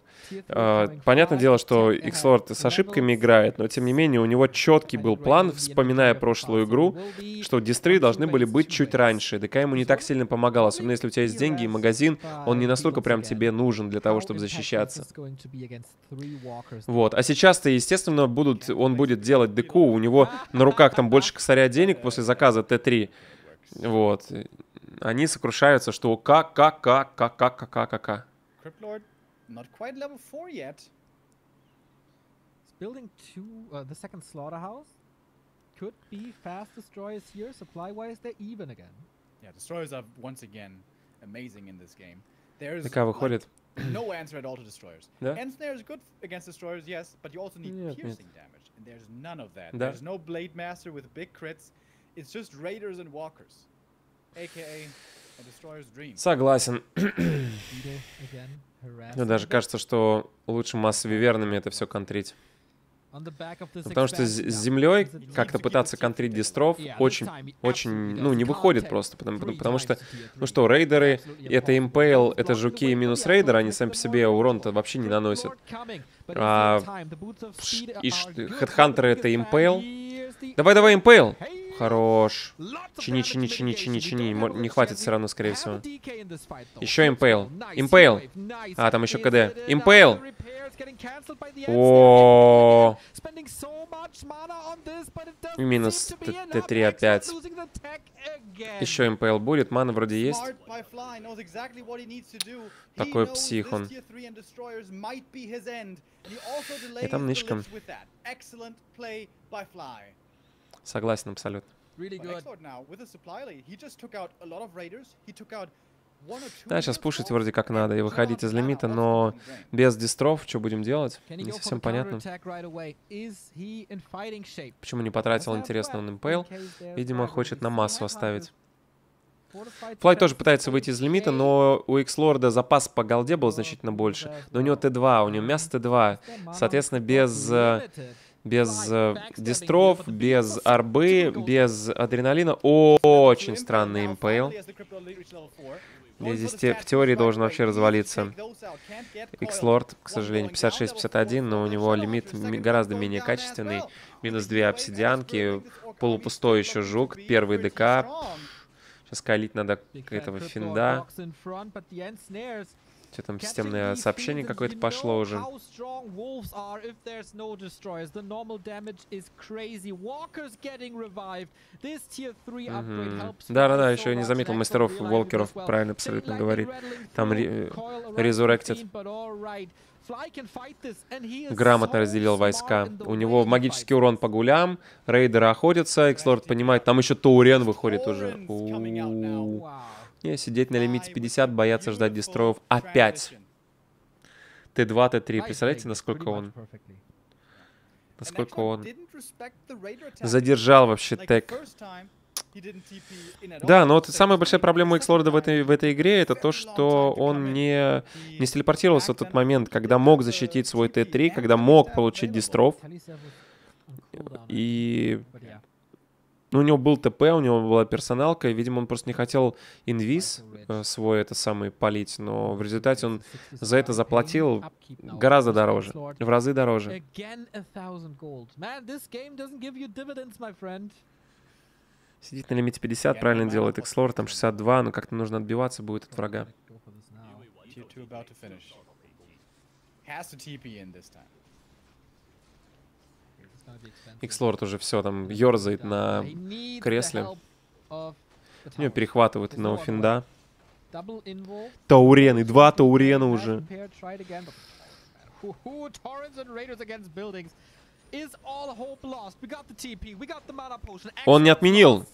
Понятное дело, что X-Lord с ошибками играет, но тем не менее у него четкий был план, вспоминая прошлую игру, что дестры должны были быть чуть раньше. ДК ему не так сильно помогал, особенно если у тебя есть деньги и магазин, он не настолько прям тебе нужен для того, чтобы защищаться. Вот, а сейчас-то, естественно, он будет делать ДК, у него на руках там больше косаря денег после заказа Т3. Вот, они сокрушаются, что как. Not quite level 4 yet. It's building the second slaughterhouse. Could be fast destroyers here. Supply-wise, they're even again. Yeah, destroyers are once again amazing in this game. There's like, no answer at all to destroyers. Ensnare is good against destroyers, yes, but you also need piercing damage, and there's none of that. There's no blade master with big crits. It's just raiders and walkers, aka a destroyer's dream. Согласен. Мне даже кажется, что лучше массовиверными это все контрить. Потому что с землей как-то пытаться контрить дестров очень, ну, не выходит просто. Потому что, ну что, рейдеры, это импейл, это жуки и минус рейдер, они сами по себе урон-то вообще не наносят. И хедхантеры это импейл. Давай, импейл! Хорош. Чини. Не хватит все равно, скорее всего. Еще импейл. А, там еще КД. Импейл. О. И минус Т3 опять. Еще импейл будет. Мана вроде есть. Такой псих он. И там нычком. Согласен абсолютно. Да, сейчас пушить вроде как надо и выходить из лимита, но без дестров что будем делать? Не совсем понятно. Почему не потратил, интересно, он импейл? Видимо, хочет на массу оставить. Флай тоже пытается выйти из лимита, но у X-Lord'а запас по голде был значительно больше. Но у него Т2, у него мясо Т2. Соответственно, без дестров, без арбы, без адреналина. Очень странный импейл. Здесь в теории должен вообще развалиться. X-Lord, к сожалению, 56-51, но у него лимит гораздо менее качественный. Минус 2 обсидианки, полупустой еще жук, первый ДК. Сейчас калить надо этого финда. Что там, системное сообщение какое-то пошло уже. Да, еще не заметил мастеров волкеров, правильно абсолютно говорит. Там резуректед. Грамотно разделил войска. У него магический урон по гулям, рейдеры охотятся, X-Lord понимает, там еще Таурен выходит уже. Не, сидеть на лимите 50, бояться ждать дестроев опять. Т2, Т3. Представляете, насколько он задержал вообще тег. Да, но вот самая большая проблема у X-Lord'а в этой игре, это то, что он не телепортировался в тот момент, когда мог защитить свой Т3, когда мог получить дестров. И... Ну, у него был ТП, у него была персоналка, и, видимо, он просто не хотел инвиз свой палить, но в результате он за это заплатил гораздо дороже, в разы дороже. Сидит на лимите 50, правильно делает X-Lord, там 62, но как-то нужно отбиваться будет от врага. X-Lord уже все там ерзает на кресле. У него перехватывают одного финда. Таурен, и два Таурена уже. Он не отменил.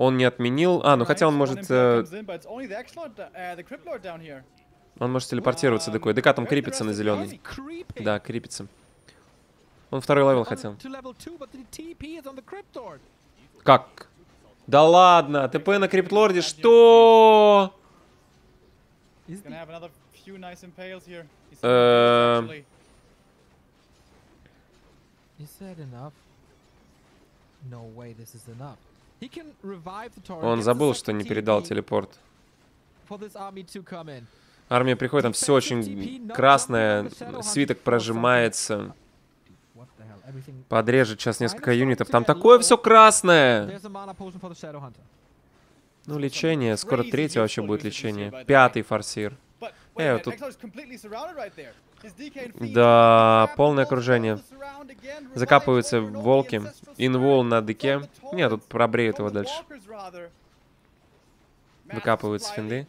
Он не отменил... А, ну хотя он может... Он может телепортироваться такой. ДК там крепится на зеленый. Да, крепится. Он второй левел хотел. Как? Да ладно, ТП на криптлорде, что? Он забыл, что не передал телепорт. Армия приходит, там все очень красное, свиток прожимается. Подрежет сейчас несколько юнитов. Там такое все красное. Ну, лечение. Скоро третье вообще будет лечение. Пятый форсир. Вот тут... Да, полное окружение. Закапываются волки. Инвол на деке. Нет, тут пробреют его дальше. Выкапываются финды.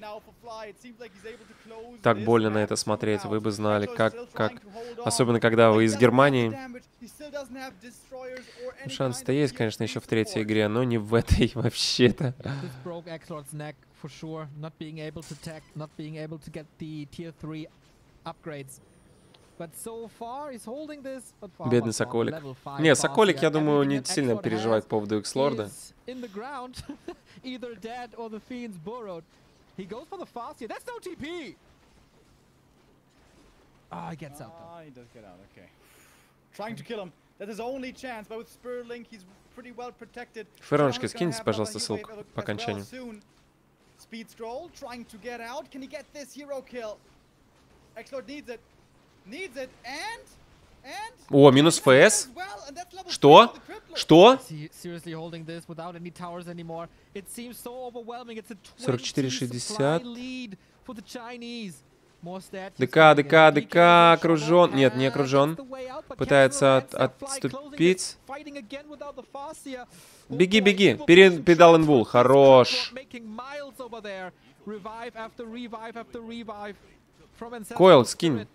Так больно на это смотреть, вы бы знали, как. Особенно, когда вы из Германии. Шанс-то есть, конечно, еще в третьей игре, но не в этой вообще-то. Бедный Соколик. Не, Соколик, я думаю, не сильно переживает по поводу Экслорда. Фероночка, скиньте, пожалуйста, ссылку по окончанию. О, минус ФС? Что? Что? 44-60. ДК, окружен. Нет, не окружен. Пытается отступить. Беги, беги. Передал инвул. Хорош. Койл, скинь.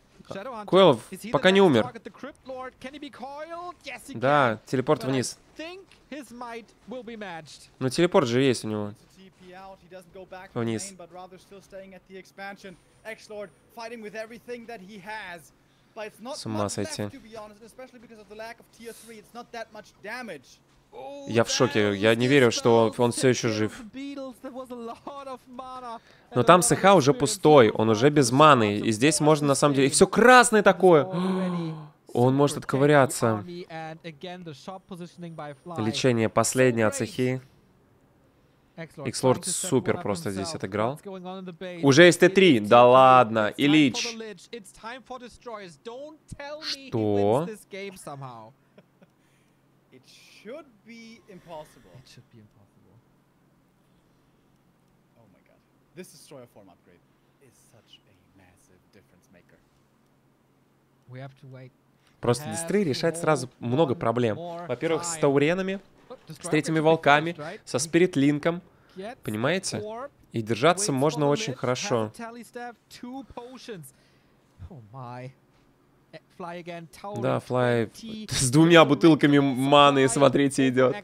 Койл пока не умер. Да, телепорт вниз. Но телепорт же есть у него. Вниз. С ума сойти. Я в шоке, я не верю, что он все еще жив. Но там СХ уже пустой, он уже без маны. И здесь можно на самом деле... И все красное такое! Он может отковыряться. Лечение последнее от СХ. Экслорд супер просто здесь отыграл. Уже есть Т3, да ладно, и Лич. Что? Просто Дестрей решает сразу много проблем. Во-первых, с тауренами, с третьими волками, со спиритлинком. Понимаете? И держаться можно очень хорошо. Да, Флай с двумя бутылками маны, смотрите, идет.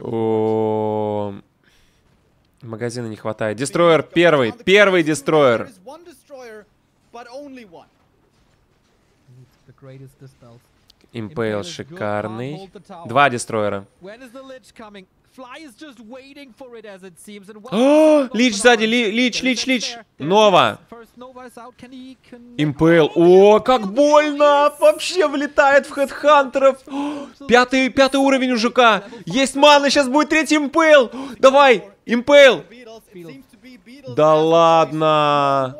О, магазина не хватает. Дестройер первый. Первый дестройер. Импейл шикарный. Два дестройера. Лич сзади, лич. Нова. Импейл. О, как больно. Вообще влетает в хедхантеров. Пятый уровень у ЖК. Есть мана, сейчас будет третий импейл. Давай, импейл. Да ладно.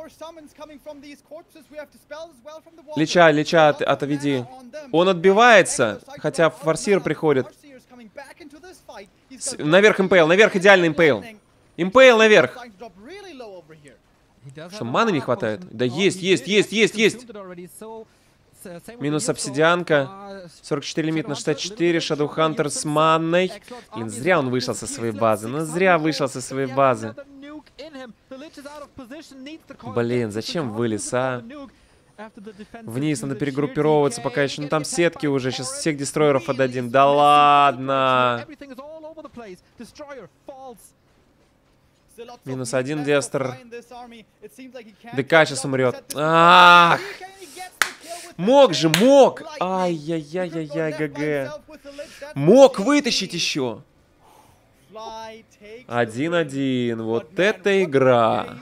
Лича, отведи. Он отбивается, хотя форсир приходит. Наверх импейл, наверх идеальный импейл. Импейл наверх. Что, маны не хватает? Да есть. Минус обсидианка. 44 лимит на 64. Шадоухантер с манной. Блин, зря он вышел со своей базы. Ну, зря вышел со своей базы. Блин, зачем вылез, а? Вниз надо перегруппироваться пока еще. Ну там сетки уже. Сейчас всех дестройеров отдадим. Да ладно. Минус один, Дестер. ДК сейчас умрет. Ах! Мог же, мог! Ай-яй-яй-яй-яй, ГГ. Мог вытащить еще. 1-1. Вот это игра.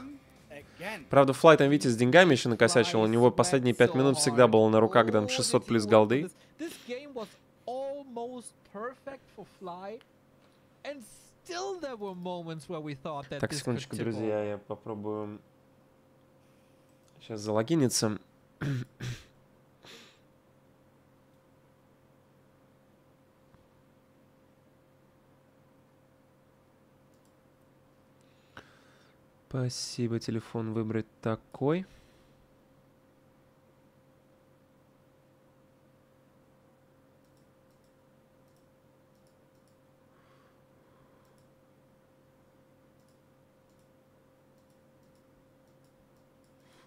Правда, Флай там, видите, с деньгами еще накосячил. У него последние 5 минут всегда было на руках, там 600 плюс голды. Так, секундочку, друзья, я попробую сейчас залогиниться. Спасибо, телефон выбрать такой.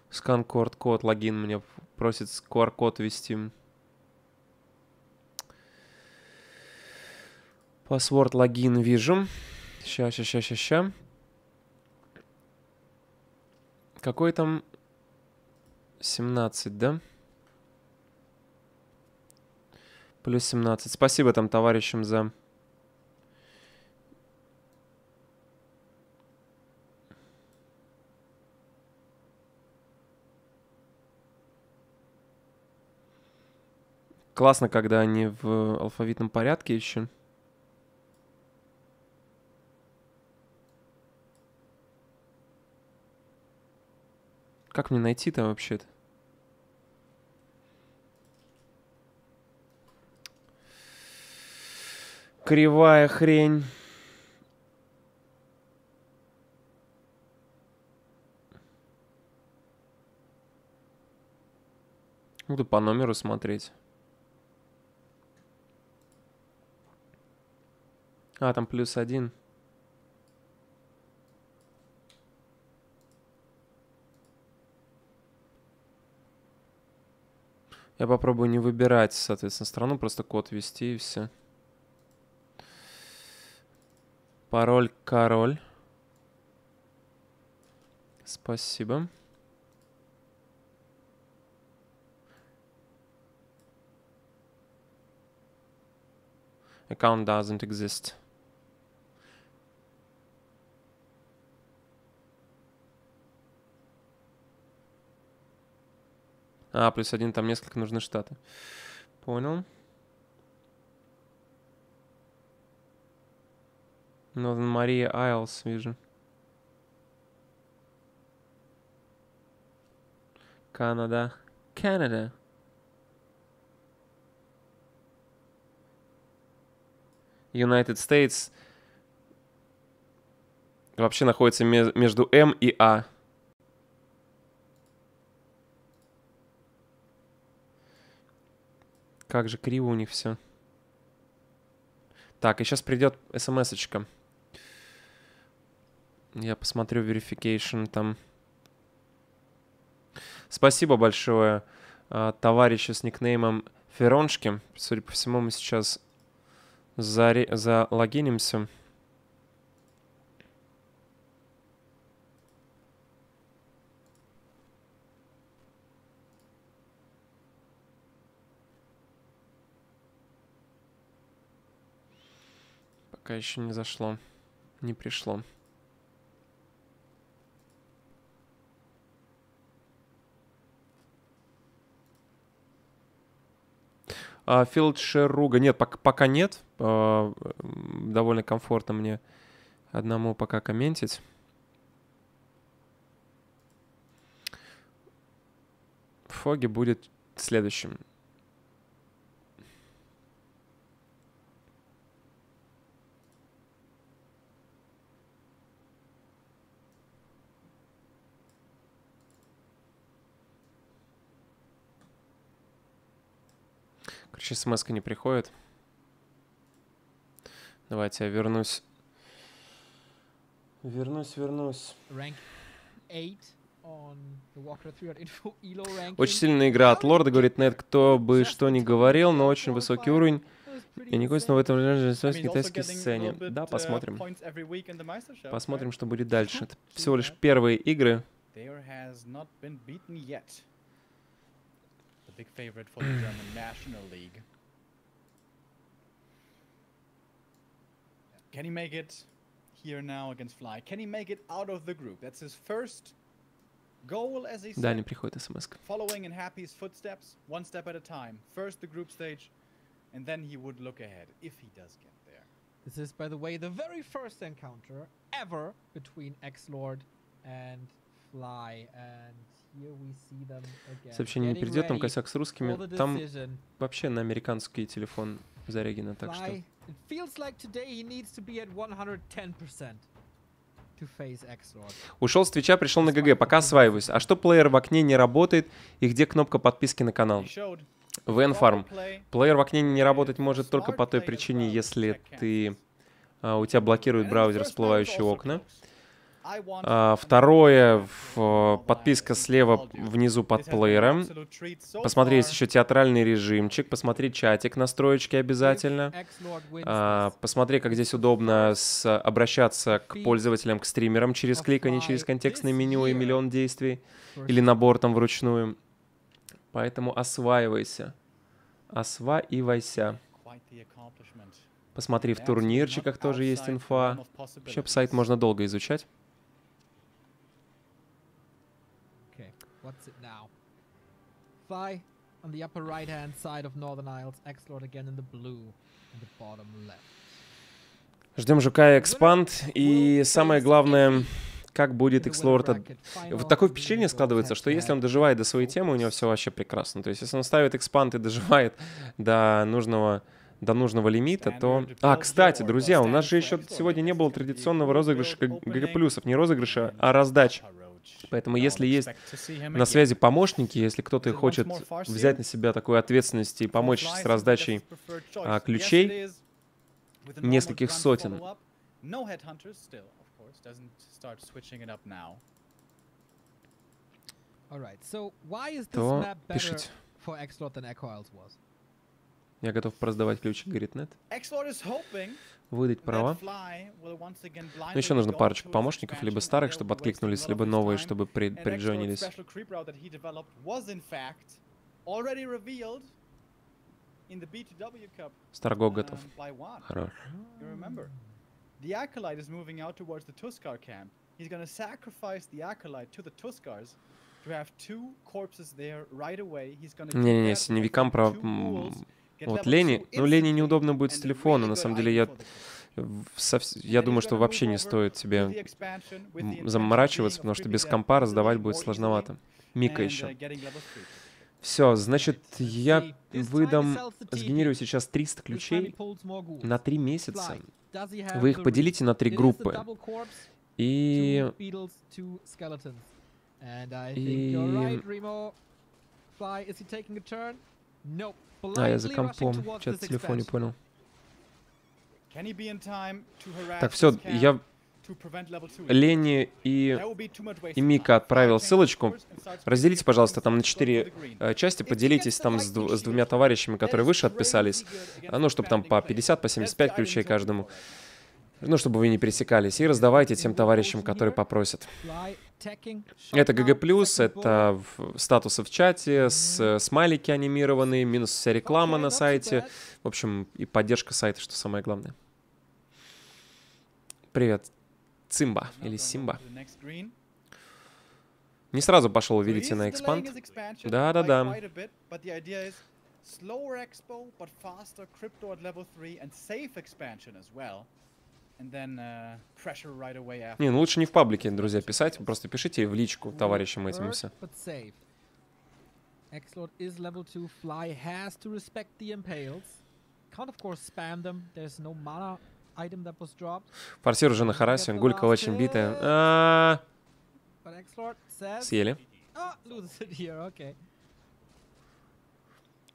Скан QR-код, логин меня просит QR-код ввести. Паспорт, логин вижу. Ща. Какой там? 17, да? Плюс 17. Спасибо там товарищам за... Классно, когда они в алфавитном порядке еще. Как мне найти-то вообще-то? Кривая хрень. Буду по номеру смотреть. А, там +1. Я попробую не выбирать, соответственно, страну, просто код ввести и все. Пароль король. Спасибо. Account doesn't exist. А, +1, там несколько нужны штаты. Понял. Но Мария Айлс, вижу. Канада. United States вообще находится между М и А. Как же криво у них все. Так, и сейчас придет смс-очка. Я посмотрю verification там. Спасибо большое товарищу с никнеймом Фероншки. Судя по всему, мы сейчас залогинимся. Пока еще не зашло, не пришло. Филдшеруга. Нет, пока нет. Довольно комфортно мне одному пока комментить. Фоги будет следующим. Короче, смс-ка не приходит. Давайте я вернусь. Вернусь. Очень сильная игра от Лорда, говорит Нет, кто бы что ни говорил, но очень высокий уровень. И Николь снова в этом режиме китайской сцене. Да, посмотрим. Посмотрим, что будет дальше. Это всего лишь первые игры. Can he make it here now against Fly? Can he make it out of the group? That's his first goal, as he said. Да, не приходит смс-ка. Following in Happy's footsteps, one step at a time. First the group stage, and then he would look ahead if he does get there. This is, by the way, the very first encounter ever between X-Lord and Fly. And here we see them again. Сообщение не перейдет, там косяк с русскими. Там вообще на американский телефон зарегина, так что. It feels like today he needs to be at 110% to face X-Lord. Ушел с Твича, пришел на ГГ, пока осваиваюсь. А что плеер в окне не работает и где кнопка подписки на канал? VNFarm. Плеер в окне не работать может только по той причине, если ты, у тебя блокирует браузер всплывающие окна. Второе, подписка слева внизу под плеером. Посмотреть еще театральный режимчик, посмотреть чатик, настроечки обязательно. Посмотри, как здесь удобно обращаться к пользователям, к стримерам через клик, а не через контекстное меню и миллион действий. Или набор там вручную. Поэтому осваивайся. Осваивайся. Посмотри, в турнирчиках тоже есть инфа. Вообще сайт можно долго изучать. What's it now? Fly on the upper right-hand side of Northern Isles. X-Lord again in the blue, in the bottom left. Ждем Жука и Экспанд. И самое главное, как будет X-Lord. Вот такое впечатление складывается, что если он доживает до своей темы, у него все вообще прекрасно. То есть, если он ставит Экспанд и доживает до нужного лимита, то... А, кстати, друзья, у нас же еще сегодня не было традиционного розыгрыша ГГ+. Не розыгрыша, а раздачи. Поэтому, если есть на связи помощники, если кто-то хочет взять на себя такую ответственность и помочь с раздачей ключей, нескольких сотен. То пишите. Я готов раздавать ключи, говорит Нет. Выдать права. Но еще нужно парочку помощников, либо старых, чтобы откликнулись, либо новые, чтобы приджонились. Старго готов. Хорош. Не-не-не, синевикам прав... Вот Лени, ну Лени неудобно будет с телефона, на самом деле я думаю, что вообще не стоит тебе заморачиваться, потому что без компа раздавать будет сложновато. Мика еще. Все, значит, я сгенерирую сейчас 300 ключей на 3 месяца. Вы их поделите на 3 группы. А, я за компом. Чат в телефоне, понял. Так, все, я Лене и Мика отправил ссылочку. Разделите, пожалуйста, там на 4 части, поделитесь там с двумя товарищами, которые выше отписались. Ну, чтобы там по 50, по 75 ключей каждому. Ну, чтобы вы не пересекались. И раздавайте тем товарищам, которые попросят. Это ГГ+, это статусы в чате, смайлики анимированные, минус вся реклама на сайте. В общем, и поддержка сайта, что самое главное. Привет. Цимба или Симба. Не сразу пошел, видите, на экспанд. Да-да-да. Не, ну лучше не в паблике, друзья, писать. Просто пишите в личку товарищам этим и все. Форсир уже на харасе, гулька очень битая. Съели.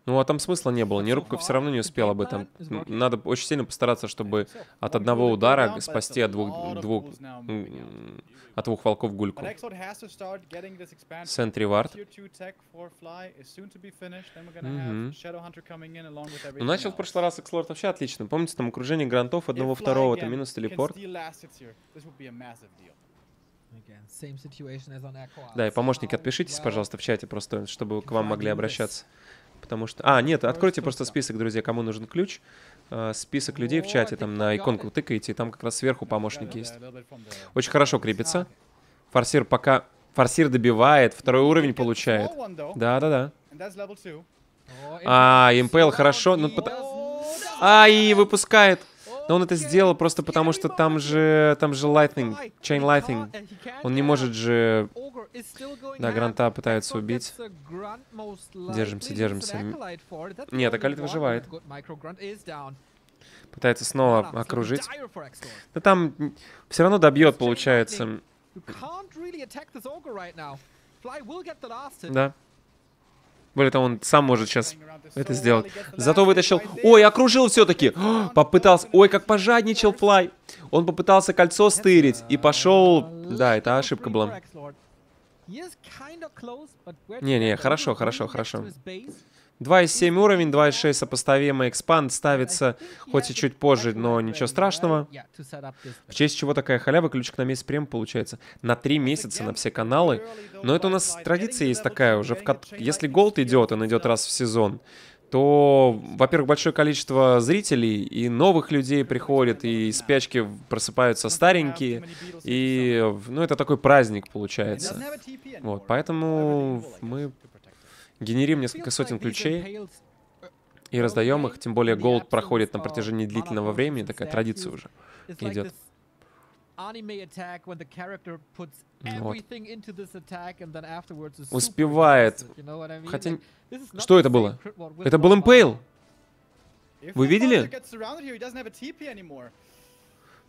Ну, а там смысла не было, Нерубка все равно не успела бы там. Надо очень сильно постараться, чтобы от одного удара спасти от двух волков гульку. Сент Ривард. Ну, начал в прошлый раз Экслорд вообще отлично. Помните, там окружение грантов одного-второго, это минус телепорт. Да, и помощники, отпишитесь, пожалуйста, в чате, просто чтобы к вам могли обращаться. Потому что... А, нет, откройте просто список, друзья, кому нужен ключ. Список людей в чате, там на иконку тыкаете, и там как раз сверху помощники есть. Очень хорошо крепится. Форсир пока... Форсир добивает, второй уровень получает. Да-да-да. А, Импейл хорошо. Ну, и выпускает. Но он это сделал просто потому, что там же Lightning, Chain Lightning. Он не может же... Да, Гранта пытаются убить. Держимся, держимся. Нет, Акалит выживает. Пытается снова окружить. Да там все равно добьет, получается. Да. Более того, он сам может сейчас это сделать. Зато вытащил... Ой, окружил все-таки! Попытался... Ой, как пожадничал Флай! Он попытался кольцо стырить и пошел... Да, это ошибка была. Не-не, хорошо, хорошо, хорошо. 2.7 уровень, 2.6 сопоставимый экспанд ставится, хоть и чуть позже, но ничего страшного. В честь чего такая халява, ключик на месяц прем получается. На 3 месяца на все каналы. Но это у нас традиция есть такая уже. Если голд идет, он идет раз в сезон, то, во-первых, большое количество зрителей и новых людей приходит, и из спячки просыпаются старенькие, и, ну, это такой праздник получается. Вот, поэтому мы генерим несколько сотен ключей и раздаем их, тем более голд проходит на протяжении длительного времени, такая традиция уже идет. Вот. Успевает. Хотя... Что это было? Это был Импейл. Вы видели?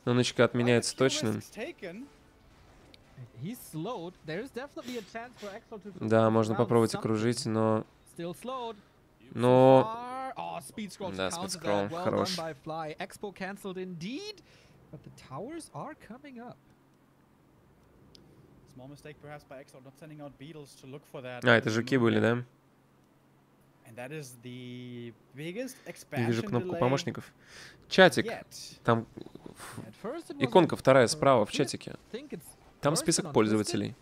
Но нычка отменяется точно. Да, можно попробовать окружить, но... Да, спидскролл хорош. А, это жуки были, да? Я вижу кнопку помощников. Чатик. Там иконка вторая справа в чатике. Там список пользователей.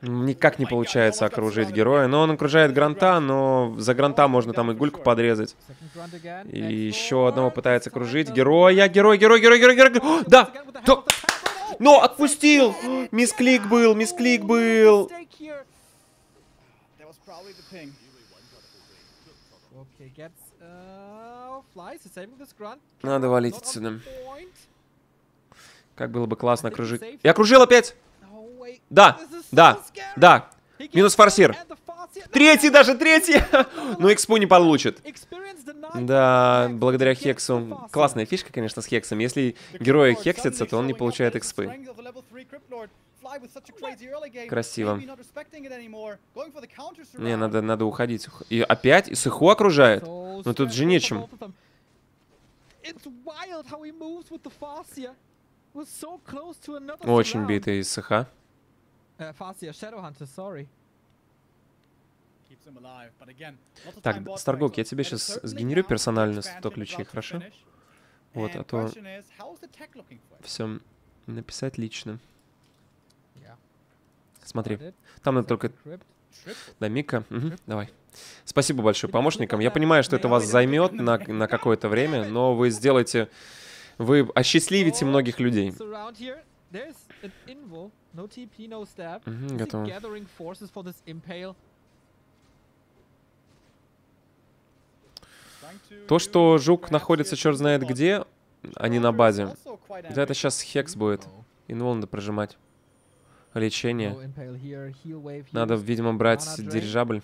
Никак не получается окружить героя, но он окружает Гранта, но за Гранта можно там и гульку подрезать. И еще одного пытается окружить. Герой! О, да! Да! Но отпустил! Мисклик был! Надо валить отсюда. Как было бы классно окружить. Я окружил опять! Да. Минус форсир. Даже третий. Но экспу не получит. Да, благодаря хексу. Классная фишка, конечно, с хексом. Если герой хексится, то он не получает экспы. Красиво. Не, надо уходить. И опять Сыху окружает. Но тут же нечем. Очень битый Сыха. Так, Старгок, я тебе сейчас сгенерю персонально 100 ключей, хорошо? Вот, а то... Все, написать лично. Смотри, там надо только... Да, Мика, давай. Спасибо большое помощникам. Я понимаю, что это вас займет на какое-то время, но вы сделаете... Вы осчастливите многих людей. Готово. То, что жук находится черт знает где, а не на базе. Да, это сейчас хекс будет. Инвол надо прожимать. Лечение. Надо, видимо, брать дирижабль.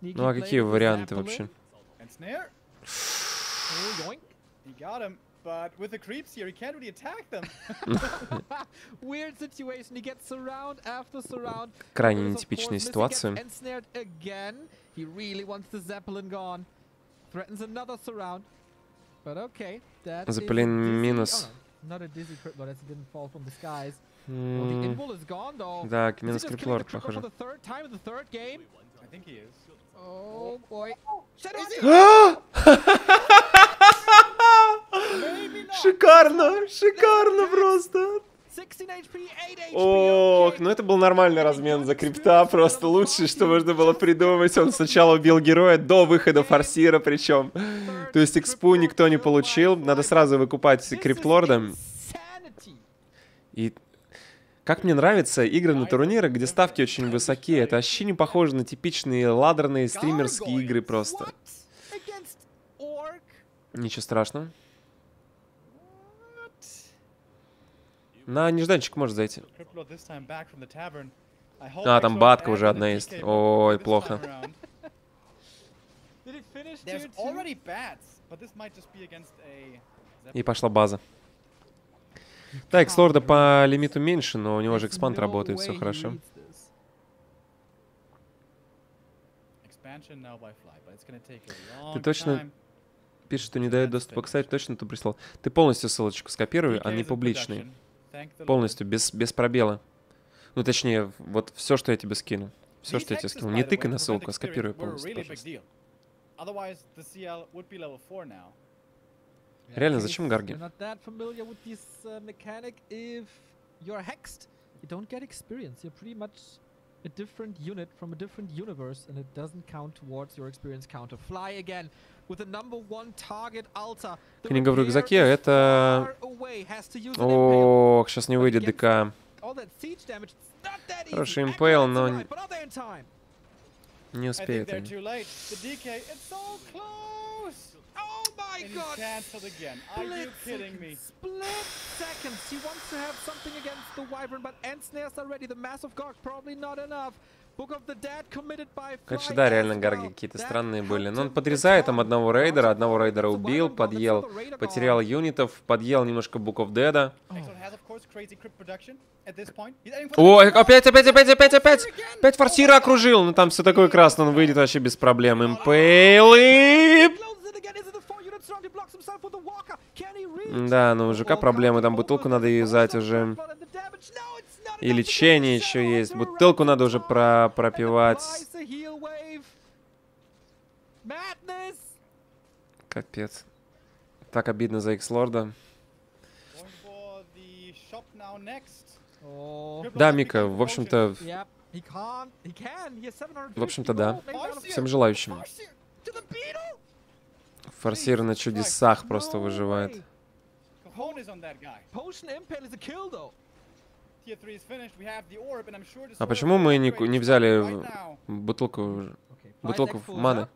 Ну а какие варианты вообще? But with the creeps here, he can't really attack them. Weird situation. He gets surround after surround. Крайне нетипичная ситуация. Ensnared again. He really wants the Zeppelin gone. Threatens another surround. But okay, that Zeppelin минус. Not a dizzy crypt, but it didn't fall from the skies. The invul is gone though. Да, минус криплорд, похоже. I think he is. Oh boy. Шикарно, шикарно просто. Ох, ну это был нормальный размен за крипта, просто лучше, что можно было придумать. Он сначала убил героя до выхода форсира причем. То есть экспу никто не получил, надо сразу выкупать криптлорда. И как мне нравятся игры на турнирах, где ставки очень высоки. Это вообще не похоже на типичные ладерные стримерские игры просто. Ничего страшного. На нежданчик может зайти. А, там батка уже одна есть. Ой, плохо. И пошла база. Да, Экслорда по лимиту меньше, но у него же экспанд работает, все хорошо. Ты точно... Пишет, что не дает доступа к сайту, точно ты прислал. Ты полностью ссылочку скопируй, они публичные. Полностью, без пробела. Ну, точнее, вот все, что я тебе скину. Все, что я тебе скину. Не тыкай на ссылку, а скопируй полностью, пожалуйста. Реально, зачем гарги? Книга в рюкзаке, это... Ох, сейчас не выйдет ДК. Хороший импейл, но... Не успеет. Короче, да, реально гарги какие-то странные были. Но он подрезает там одного рейдера убил, подъел, потерял юнитов, подъел немножко Book of Dead'а. О, опять форсира окружил. Ну там все такое красное, он выйдет вообще без проблем. Импейлы. Да, ну у ЖК проблемы, там бутылку надо юзать уже. И лечение еще есть. Бутылку надо уже пропивать. Капец. Так обидно за Икслорда. Да, Мика, в общем-то... В общем-то, да. Всем желающим. Форсир на чудесах просто выживает. А почему мы не взяли бутылку маны?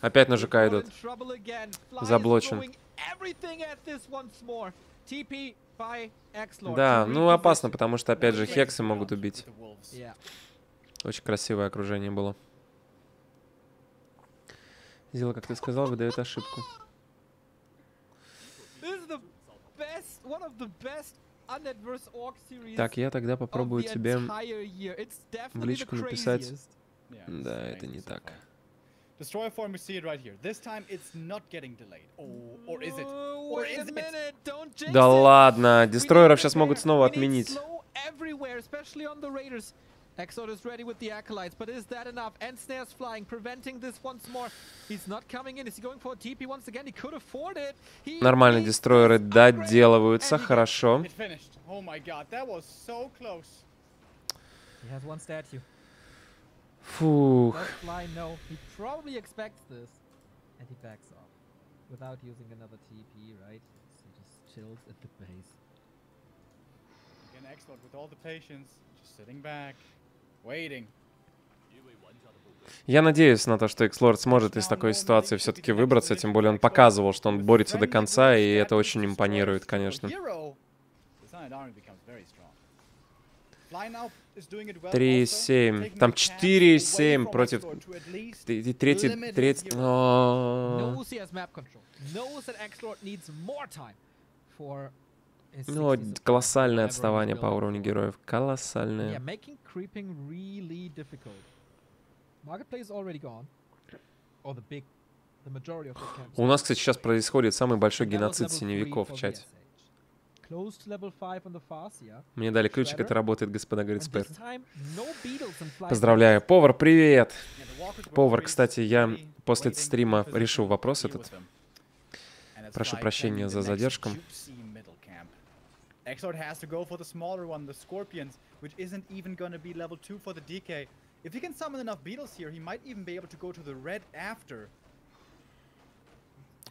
Опять на ЖК идут. Заблочен. Да, ну опасно, потому что опять же хексы могут убить. Очень красивое окружение было. Зила, как ты сказал, выдает ошибку. Так, я тогда попробую тебе в личку написать. Да, это не так. Destroyer form, we see it right here. This time it's not getting delayed. Or is it? Or is it? Да ладно, дестройеров сейчас могут снова отменить. Exodus ready with the acolytes, but is that enough? End snares flying, preventing this once more. He's not coming in. Is he going for a TP once again? He could afford it. Нормально, дестройеры доделываются, хорошо. Oh my God, that was so close. He has one statue. Фух. Я надеюсь на то, что X-Lord сможет из такой ситуации все-таки выбраться, тем более он показывал, что он борется до конца, и это очень импонирует, конечно. 3-7. Там 4-7 против... Третий... Ну, колоссальное отставание по уровню героев. Колоссальное. У нас, кстати, сейчас происходит самый большой геноцид синевиков в чате. Мне дали ключик, это работает, господа, говорит Спер. Поздравляю. Повар, привет! Повар, кстати, я после стрима решил вопрос этот. Прошу прощения за задержку.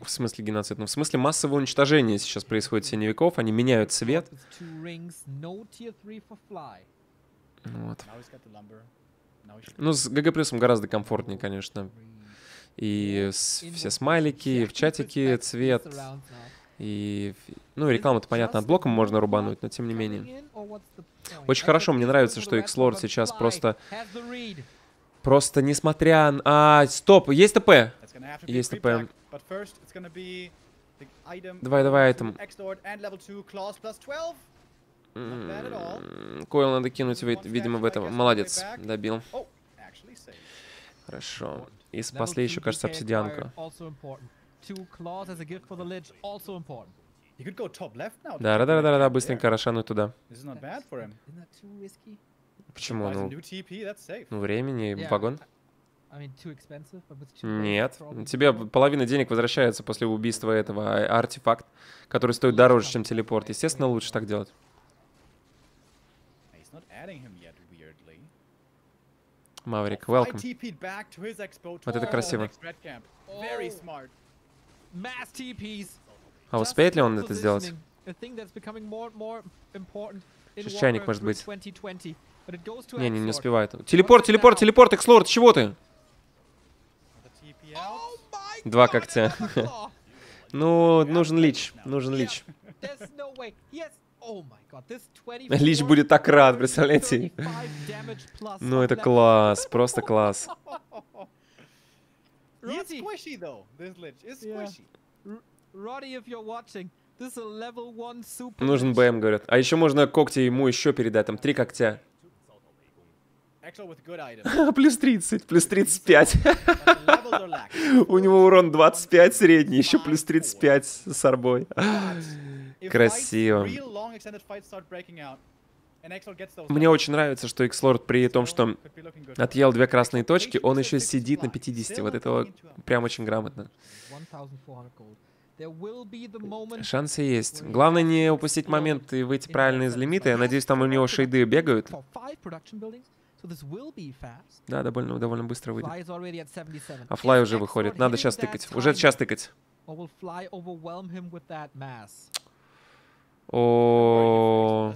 В смысле геноцид? Ну, в смысле массовое уничтожение сейчас происходит синевиков. Они меняют цвет. Вот. Ну, с ГГ плюсом гораздо комфортнее, конечно. И все смайлики, в чатике цвет. И, ну, реклама-то, понятно, от блоком можно рубануть, но тем не менее. Очень хорошо, мне нравится, что X-Lord сейчас просто... Просто несмотря на... Стоп, есть ТП! Есть ТП. Давай, айтем. Койл надо кинуть, видимо, в этом. Молодец, добил. Хорошо. И спасли еще, кажется, обсидианку. Да, быстренько рошануть туда. Почему? Ну, времени, вагон. Нет. Тебе половина денег возвращается после убийства этого артефакта, который стоит дороже, чем телепорт. Естественно, лучше так делать. Маврик, welcome. Вот это красиво. А успеет ли он это сделать? Сейчас чайник, может быть. Не успевает. Телепорт, X-Lord, чего ты? Два когтя. Ну, нужен лич. Лич будет так рад, представляете? Ну, это класс, просто класс. Нужен БМ, говорят. А еще можно когти ему еще передать, там 3 когтя. Плюс 35. У него урон 25 средний, еще плюс 35 с собой. Красиво. Мне очень нравится, что X-Lord, при том, что отъел 2 красные точки, он еще сидит на 50. Вот этого прям очень грамотно. Шансы есть. Главное не упустить момент и выйти правильно из лимита. Я надеюсь, там у него шейды бегают. Да, довольно быстро выйдет. А Флай уже выходит. Надо сейчас тыкать. Ну,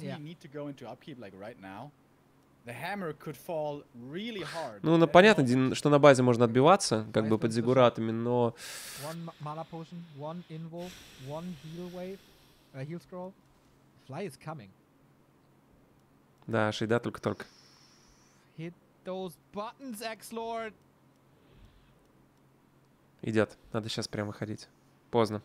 понятно, что на базе можно отбиваться, как бы под зигуратами, но... Да, шейда только-только. Идет. Надо сейчас прямо ходить. Поздно.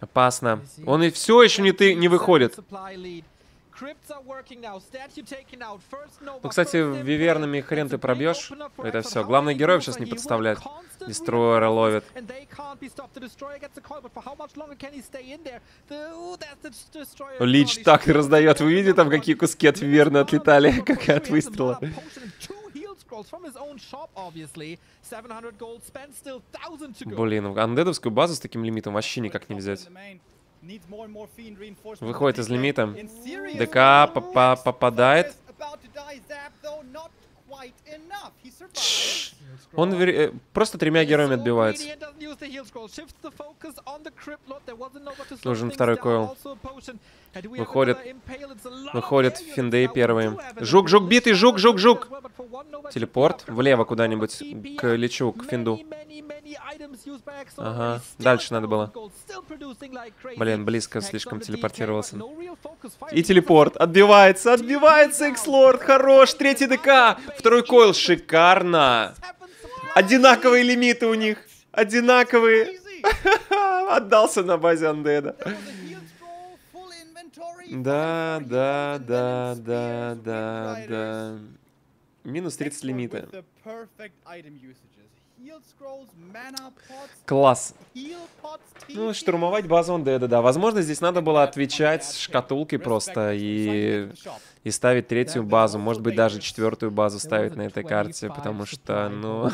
Опасно. Он и все еще не выходит. Ну, кстати, вивернами хрен ты пробьешь. Это все. Главное, героев сейчас не подставлять. Дестройера ловит. Лич так и раздает. Вы видите, там какие куски от виверны отлетали, как от выстрела. Блин, андедовскую базу с таким лимитом вообще никак не взять. Выходит из лимита. ДК попадает. Он просто тремя героями отбивается. Нужен второй койл. Выходит Финдей первый. Жук-жук битый, жук-жук-жук. Телепорт влево куда-нибудь к Личу, к Финду. Ага, дальше надо было. Блин, близко слишком телепортировался. И телепорт. Отбивается, отбивается Икслорд. Хорош, третий ДК. Второй койл, шикарно. Одинаковые лимиты у них. Одинаковые. Отдался на базе Андеда. Да, да, да, да, да, да. Минус 30 лимита. Класс. Ну, штурмовать базу Андеда, да. Возможно, здесь надо было отвечать с шкатулкой просто и ставить третью базу. Может быть, даже четвертую базу ставить на этой карте, потому что, ну,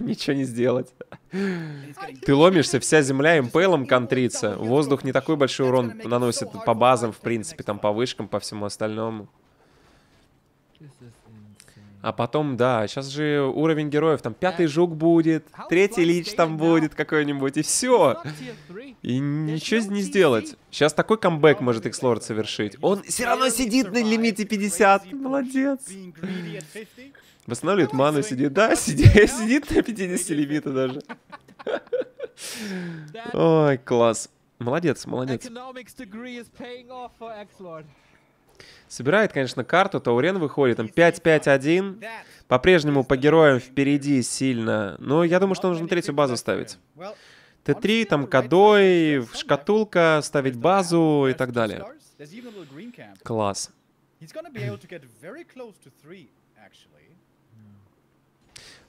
ничего не сделать. Ты ломишься, вся земля импейлом контрится. Воздух не такой большой урон наносит по базам, в принципе, там по вышкам, по всему остальному. А потом, да, сейчас же уровень героев, там пятый жук будет, третий лич там будет какой-нибудь, и все. И ничего не сделать. Сейчас такой камбэк может Икслорд совершить. Он все равно сидит на лимите 50, молодец. Восстанавливает ману, сидит, да, сидит на 50 лимита даже. Ой, класс. Молодец, молодец. Собирает, конечно, карту. Таурен выходит. Там 5-5-1. По-прежнему по героям впереди сильно. Но я думаю, что нужно третью базу ставить. Т3, там Кадой, шкатулка, ставить базу и так далее. Класс.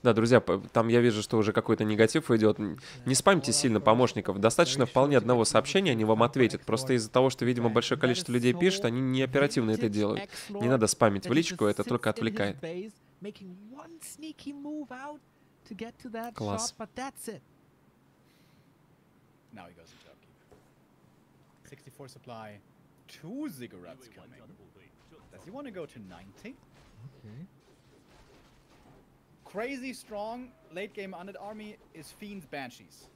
Да, друзья, там я вижу, что уже какой-то негатив идет. Не спамьте сильно помощников. Достаточно вполне одного сообщения, они вам ответят. Просто из-за того, что, видимо, большое количество людей пишет, они не оперативно это делают. Не надо спамить в личку, это только отвлекает. Класс. Crazy strong late game undead army is Fiends Banshees.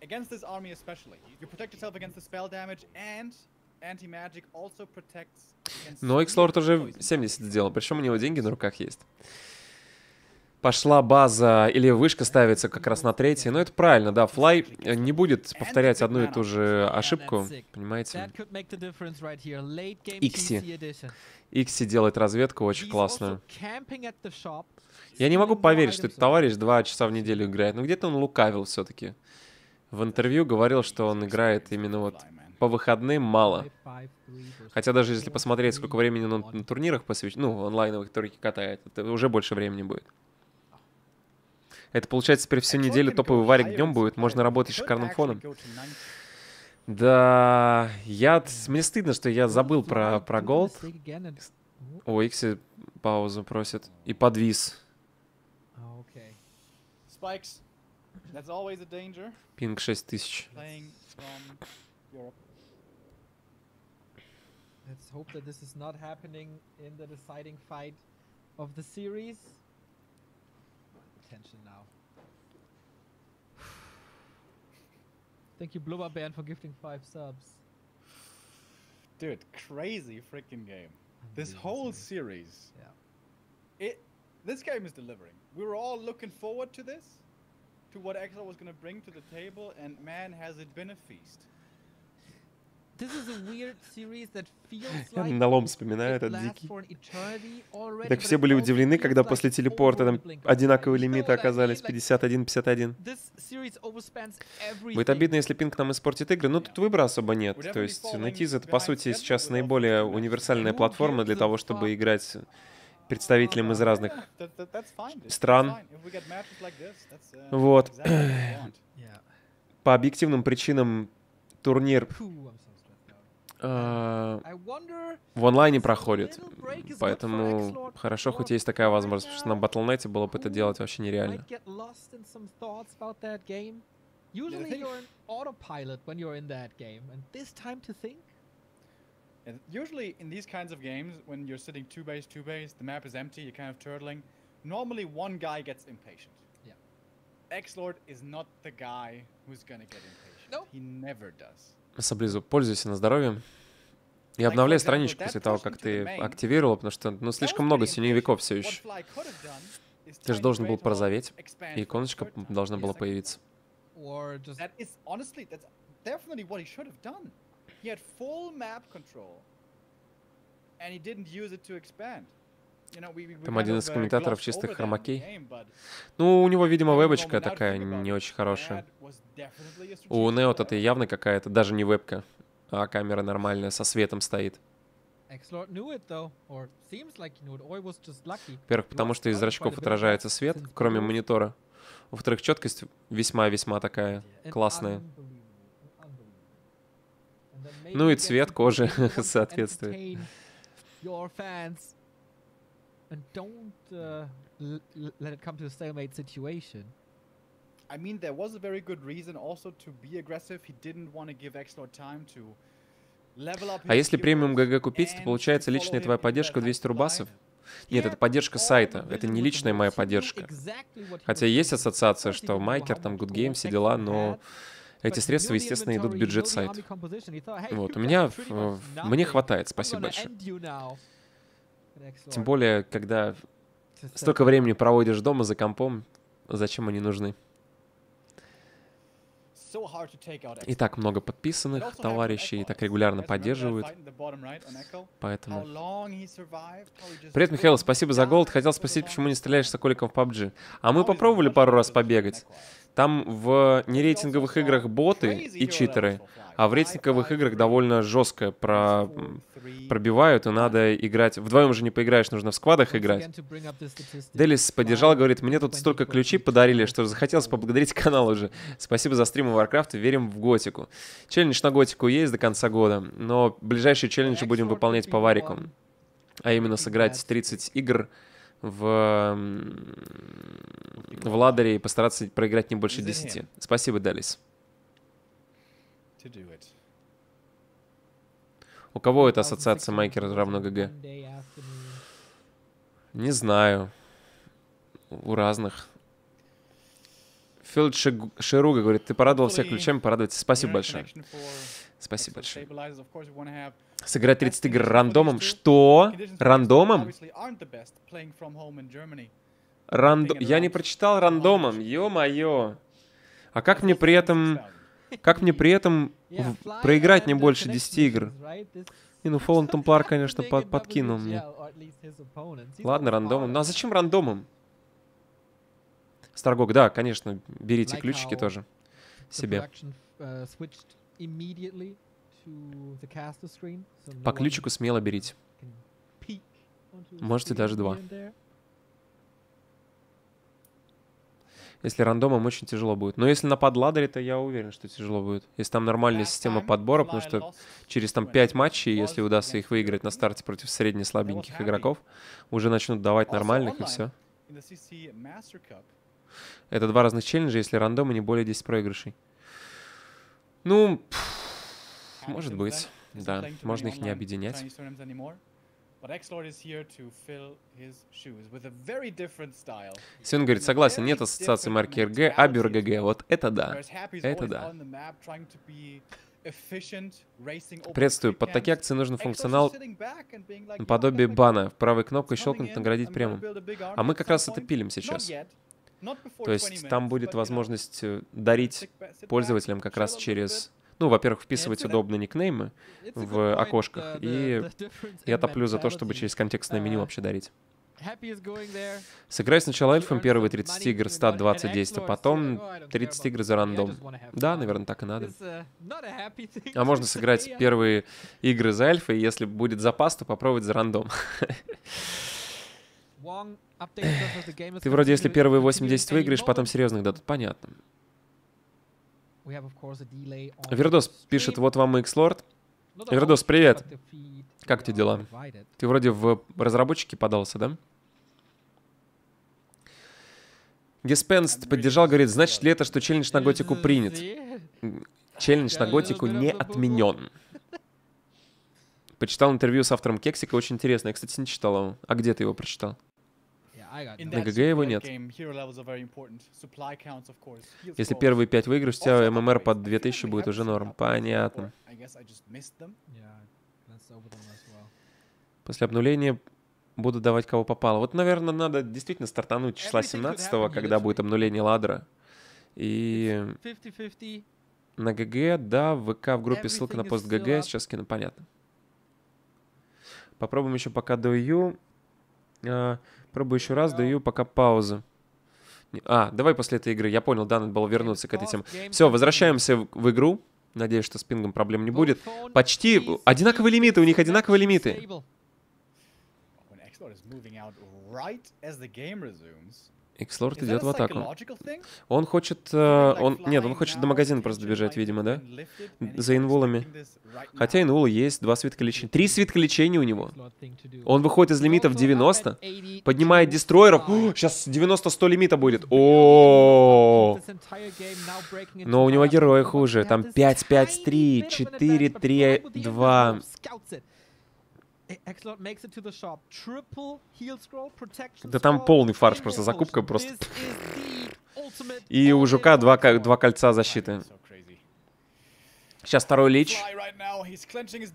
Against this army especially, you protect yourself against the spell damage and anti-magic also protects. Но Икслорд уже 70 сделал, причем у него деньги на руках есть. Пошла база или вышка ставится как раз на третьей, но это правильно, да, Флай не будет повторять одну и ту же ошибку, понимаете? Икси делает разведку очень классную. Я не могу поверить, что этот товарищ 2 часа в неделю играет, но где-то он лукавил все-таки. В интервью говорил, что он играет именно вот по выходным мало. Хотя даже если посмотреть, сколько времени он на турнирах посвящен, ну, онлайновых турнирах катает, это уже больше времени будет. Это получается теперь всю неделю топовый варик днем будет. Можно работать шикарным фоном. Да, мне стыдно, что я забыл про голд. О, Икси паузу просит. И подвис. Пинг 6000. Thank you, Blubberbear, for gifting 5 subs. Dude, crazy freaking game. This whole series. Yeah. This game is delivering. We were all looking forward to this, to what Ixlord was going to bring to the table, and man, has it been a feast. Налом вспоминаю, этот дикий. Так все были удивлены, когда после телепорта там одинаковые лимиты оказались 51-51. Будет обидно, если пинг нам испортит игры, но тут выбора особо нет. То есть NetEase это, по сути, сейчас наиболее универсальная платформа для того, чтобы играть представителям из разных стран. Вот. По объективным причинам турнир в онлайне проходит, поэтому хорошо, хоть есть такая возможность, потому что на Battle.net было бы это делать вообще нереально. And usually in these kinds of games, when you're sitting two base, the map is empty, you're kind of turtling, normally one guy gets impatient. Yeah. X-Lord is not the guy who's gonna get impatient. No. He never does. Саблизу, пользуйся на здоровье. И обновляй страничку после того, как ты активировал, потому что ну, слишком много синевиков все еще. Ты же должен был прозоветь, и иконочка должна была появиться. Там один из комментаторов чистых хромакей. Ну, у него, видимо, вебочка такая не очень хорошая. У Нео-то это явно какая-то, даже не вебка, а камера нормальная, со светом стоит. Во-первых, потому что из зрачков отражается свет, кроме монитора. Во-вторых, четкость весьма-весьма такая классная. Ну и цвет кожи соответствует. I mean, there was a very good reason also to be aggressive. He didn't want to give X-Lord time to level up. А если премиум ГГ купить, то получается личная твоя поддержка 200 рубасов? Нет, это поддержка сайта, это не личная моя поддержка. Хотя есть ассоциация, что Майкер, там, Good Game, все дела, но эти средства, естественно, идут в бюджет сайта. Вот, у меня, мне хватает, спасибо большое. Тем более, когда столько времени проводишь дома за компом, зачем они нужны? И так много подписанных товарищей, и так регулярно поддерживают. Поэтому... Привет, Михаил, спасибо за голд. Хотел спросить, почему не стреляешь соколиком в PUBG. А мы попробовали пару раз побегать. Там в нерейтинговых играх боты и читеры, а в рейтинговых играх довольно жестко пробивают, и надо играть. Вдвоем же не поиграешь, нужно в сквадах играть. Делис поддержал, говорит, мне тут столько ключей подарили, что захотелось поблагодарить канал уже. Спасибо за стримы Warcraft, верим в Готику. Челлендж на Готику есть до конца года, но ближайшие челленджи будем выполнять по Варику. А именно сыграть 30 игр в ладере и постараться проиграть не больше 10. Спасибо, Далис. У кого эта ассоциация Майкера равно ГГ? Не знаю. У разных. Филд Шеруга говорит, ты порадовал всех ключами, порадуйтесь. Спасибо большое. Спасибо большое. Сыграть 30 игр рандомом? Что? Рандомом? Я не прочитал рандомом, ё-моё. А как мне при этом... Как мне при этом проиграть не больше 10 игр? И ну, Fallen Templar, конечно, подкинул мне. Ладно, рандомом. Ну а зачем рандомом? Старгог, да, конечно, берите ключики тоже себе. По ключику смело берите. Можете даже два. Если рандомом, очень тяжело будет. Но если на подладере, то я уверен, что тяжело будет. Если там нормальная система подбора, потому что через там 5 матчей, если удастся их выиграть на старте против средне-слабеньких игроков, уже начнут давать нормальных, и все. Это два разных челленджа, если рандомы не более 10 проигрышей. Ну, может быть. Да, можно их не объединять. Сион говорит, согласен, нет ассоциации марки РГ, а БюрГГ. Вот это да. Это да. Приветствую. Под такие акции нужен функционал наподобие бана. Правой кнопкой щелкнуть, наградить прямо. А мы как раз это пилим сейчас. То есть там будет возможность дарить пользователям как раз через... Ну, во-первых, вписывать удобные никнеймы в окошках, и я топлю за то, чтобы через контекстное меню вообще дарить. Сыграй сначала эльфом первые 30 игр, стат 20 действий, потом 30 игр за рандом. Да, наверное, так и надо. А можно сыграть первые игры за эльфа, и если будет запас, то попробовать за рандом. Ты вроде, если первые 8-10 выиграешь, потом серьезных дадут. Понятно. Вердос пишет, вот вам и X-Lord. Вердос, привет. Как тебе дела? Ты вроде в разработчики подался, да? Геспенст поддержал, говорит, значит ли это, что челлендж на Готику принят? Челлендж на Готику не отменен. Почитал интервью с автором Кексика, очень интересно. Я, кстати, не читал его. А где ты его прочитал? На ГГ его нет. Если первые 5 выиграешь, у тебя ММР под 2000 будет уже норм. Понятно. После обнуления буду давать кого попало. Вот, наверное, надо действительно стартануть числа 17-го, когда будет обнуление ладера. И на ГГ, да, в ВК, в группе ссылка на пост ГГ, сейчас кину, понятно. Попробуем еще пока даю. Пробую еще раз, даю пока паузу. А, давай после этой игры. Я понял, да, надо было вернуться к этой теме. Все, возвращаемся в игру. Надеюсь, что с пингом проблем не будет. Почти одинаковые лимиты, у них одинаковые лимиты. X-Lord идет в атаку. Он хочет... нет, он хочет до магазина просто добежать, видимо, да? За инвулами. Хотя инвулы есть, 2 свитка лечения. 3 свитка лечения у него. Он выходит из лимита в 90, поднимает дестройеров. О, сейчас 90-100 лимита будет. О, но у него герои хуже. Там 5-5-3, 4-3-2... Да там полный фарш, просто закупка просто. И у Жука 2 кольца защиты. Сейчас второй лич. Clenching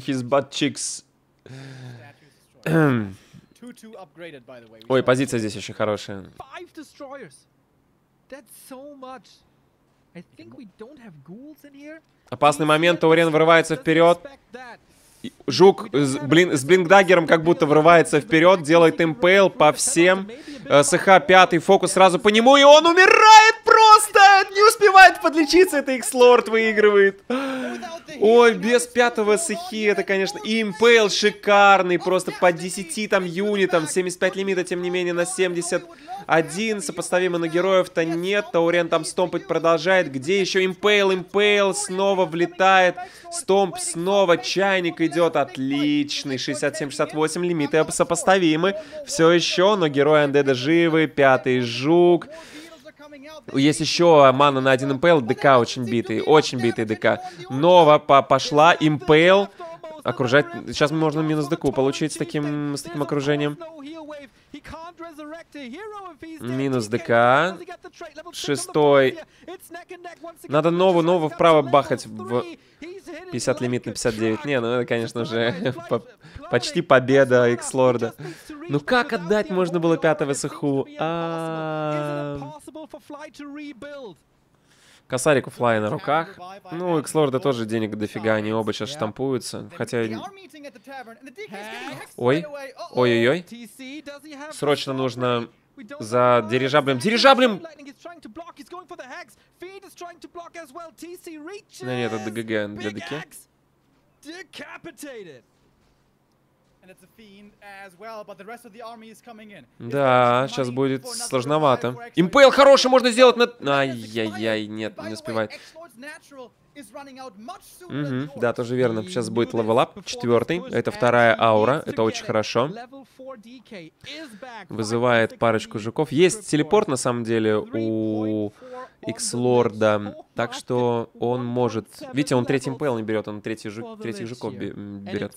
his butt cheeks. Ой, позиция здесь очень хорошая. Опасный момент, Таурен вырывается вперед. Жук, блин, с блинкдаггером как будто вырывается вперед, делает импейл по всем. СХ 5, фокус сразу по нему, и он умирает просто! Не успевает подлечиться, это X-Lord выигрывает. Ой, без 5-го СХ, это, конечно, импейл шикарный, просто по 10 там юнитам, 75 лимита, тем не менее, на 71, сопоставимо на героев-то нет, Таурен там стомпать продолжает, где еще импейл, снова влетает, стомп, снова чайник идет, отличный, 67-68, лимиты сопоставимы, все еще, но герои Андеда живы, 5-й жук. Есть еще мана на 1 импейл, ДК очень битый ДК. Нова пошла, импейл, окружать, сейчас можно минус ДК получить с таким окружением. Минус ДК, 6, надо нову вправо бахать в 50 лимит на 59, не, ну это, конечно же, почти победа X-Lord'а. Ну как отдать можно было 5-го СХУ? Косарику флай на руках. Ну, X-Lord'а тоже денег дофига, они оба сейчас штампуются. Хотя... Ой, ой-ой-ой. Срочно нужно за дирижаблем. Дирижаблем! Да нет, это ДГГ для ДК. Да, сейчас будет сложновато. Импейл хороший можно сделать на... Ай-яй-яй, нет, не успевает. Угу, да, тоже верно. Сейчас будет левелап, 4. Это 2-я аура, это очень хорошо. Вызывает парочку жуков. Есть телепорт, на самом деле, у X-Lord'а. Так что он может... Видите, он 3-й импейл не берет, он 3-х жуков берет.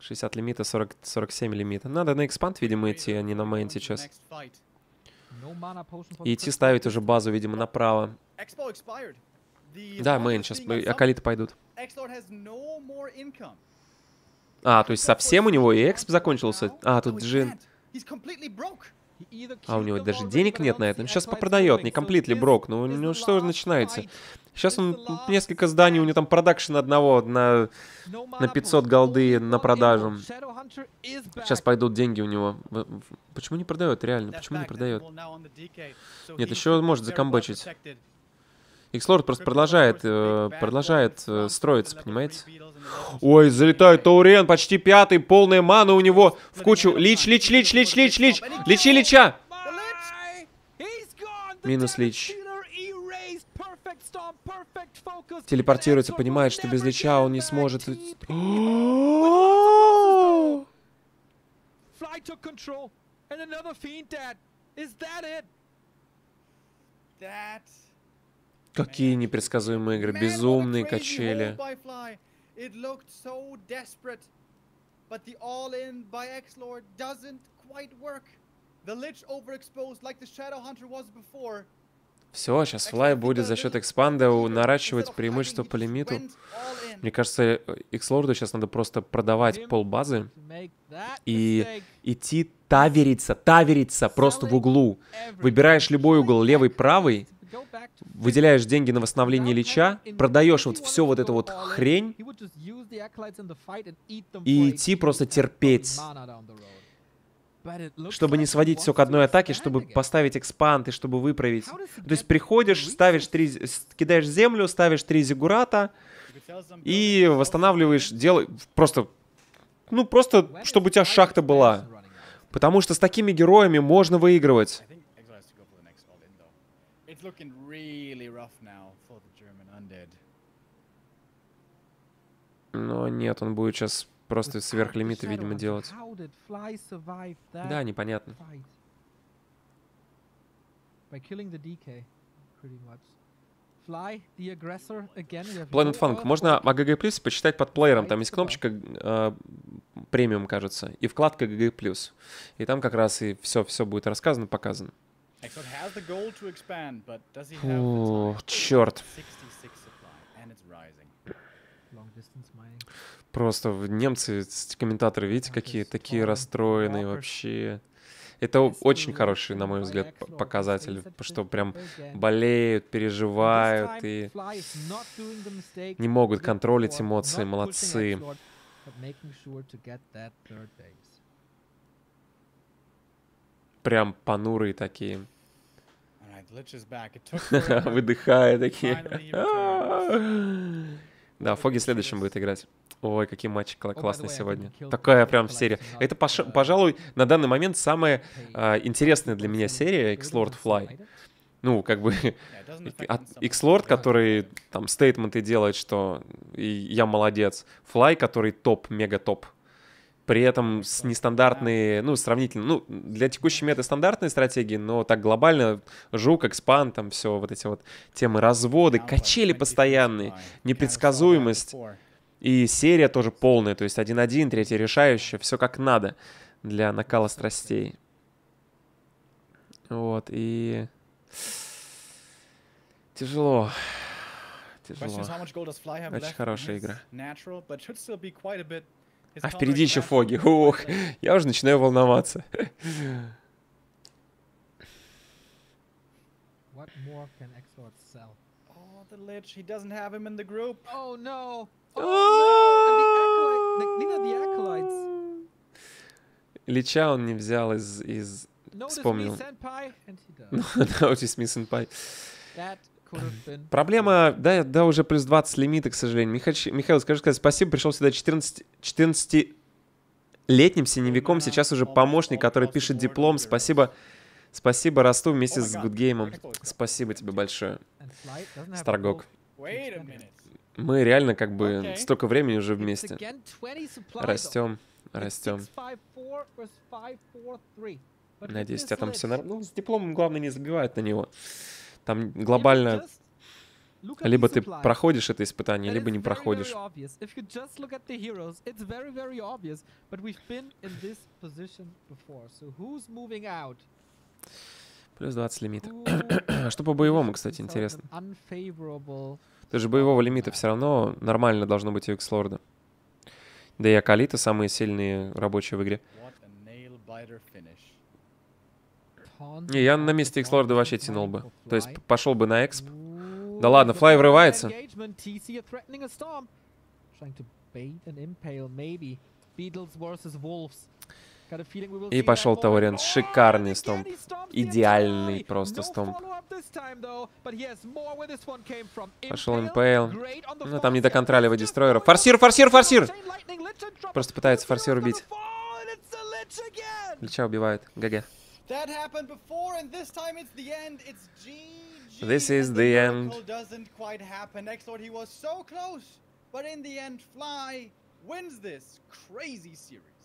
60 лимита, 47 лимита. Надо на экспанд, видимо, идти, а не на мейн сейчас. И идти ставить уже базу, видимо, направо. Да, мейн сейчас, акалиты пойдут. А, то есть совсем у него и эксп закончился? А, тут джин. А у него даже денег нет на этом. Сейчас попродает, не completely broke. Ну что же начинается? Сейчас он несколько зданий, у него там продакшн одного на 500 голды на продажу. Сейчас пойдут деньги у него. Почему не продает, реально? Почему не продает? Нет, еще может закомбачить. X-Lord просто продолжает строиться, понимаете? Ой, залетает Таурен, почти 5-й, полная мана у него в кучу. Лич. Лечи лича. Минус лич. Телепортируется, понимает, что без лича он не сможет... Какие непредсказуемые игры, безумные качели. Все, сейчас Флай будет за счет экспанда наращивать преимущество по лимиту. Мне кажется, X-Lord'у сейчас надо просто продавать полбазы и идти тавериться просто в углу. Выбираешь любой угол, левый, правый, выделяешь деньги на восстановление Лича, продаешь вот всю вот эту вот хрень и идти просто терпеть. Чтобы не сводить все к одной атаке, чтобы поставить экспанд и чтобы выправить. То есть приходишь, ставишь кидаешь землю, ставишь 3 зиггурата и восстанавливаешь, делай просто, ну просто, чтобы у тебя шахта была. Потому что с такими героями можно выигрывать. Но нет, он будет сейчас просто сверхлимиты, видимо, делать. Да, непонятно. Planet Funk. Можно АГГ Плюс почитать под плеером. Там есть кнопочка премиум, кажется, и вкладка ГГ Плюс. И там как раз и все будет рассказано, показано. О, черт. Просто немцы, комментаторы, видите, какие такие расстроенные вообще. Это очень хороший, на мой взгляд, показатель, что прям болеют, переживают и не могут контролить эмоции. Молодцы. Прям понурые такие. Выдыхая такие. Да, Фоги следующим будет играть. Ой, какие матчи классные сегодня. Такая прям серия. Это, пожалуй, на данный момент самая интересная для меня серия X-Lord Fly. Ну, как бы, X-Lord, который там стейтменты делает, что я молодец. Fly, который топ, мега-топ. При этом с нестандартные, ну, сравнительно, ну, для текущей меты стандартные стратегии, но так глобально жук, экспан, там все вот эти вот темы, разводы, качели постоянные, непредсказуемость. И серия тоже полная, то есть 1-1, третья решающая, все как надо для накала страстей. Вот, и... Тяжело. Тяжело. Очень хорошая игра. А впереди еще Фоги. Ух, я уже начинаю волноваться. Лича он не взял из... Вспомнил. Notice me, senpai. Проблема, да, уже плюс 20 лимита, к сожалению. Михаил, скажи, спасибо, пришел сюда 14-летним синевиком, сейчас уже помощник, который пишет диплом. Спасибо, спасибо, расту вместе с Гудгеймом. Спасибо тебе большое, Старгок. Мы реально как бы столько времени уже вместе. Растем, растем. Надеюсь, у тебя там все нормально. Ну, с дипломом, главное, не забивают на него. Там глобально либо ты проходишь это испытание, либо не проходишь. Плюс 20 лимита. Что по боевому, кстати, интересно. Ты же боевого лимита все равно нормально должно быть у X-Lord'а. Да и Акалита самые сильные рабочие в игре. Не, я на месте X-Lord'а вообще тянул бы. То есть пошел бы на эксп. Да ладно, Флай врывается. И пошел Таурен. Шикарный стомп. Идеальный просто стомп. Пошел Импейл. Ну, там не доконтроливать дестройера. Форсир, форсир, форсир! Просто пытается форсир убить. Лича убивает. ГГ. This is the end. X-Lord, he was so close, but in the end, Fly wins this crazy series.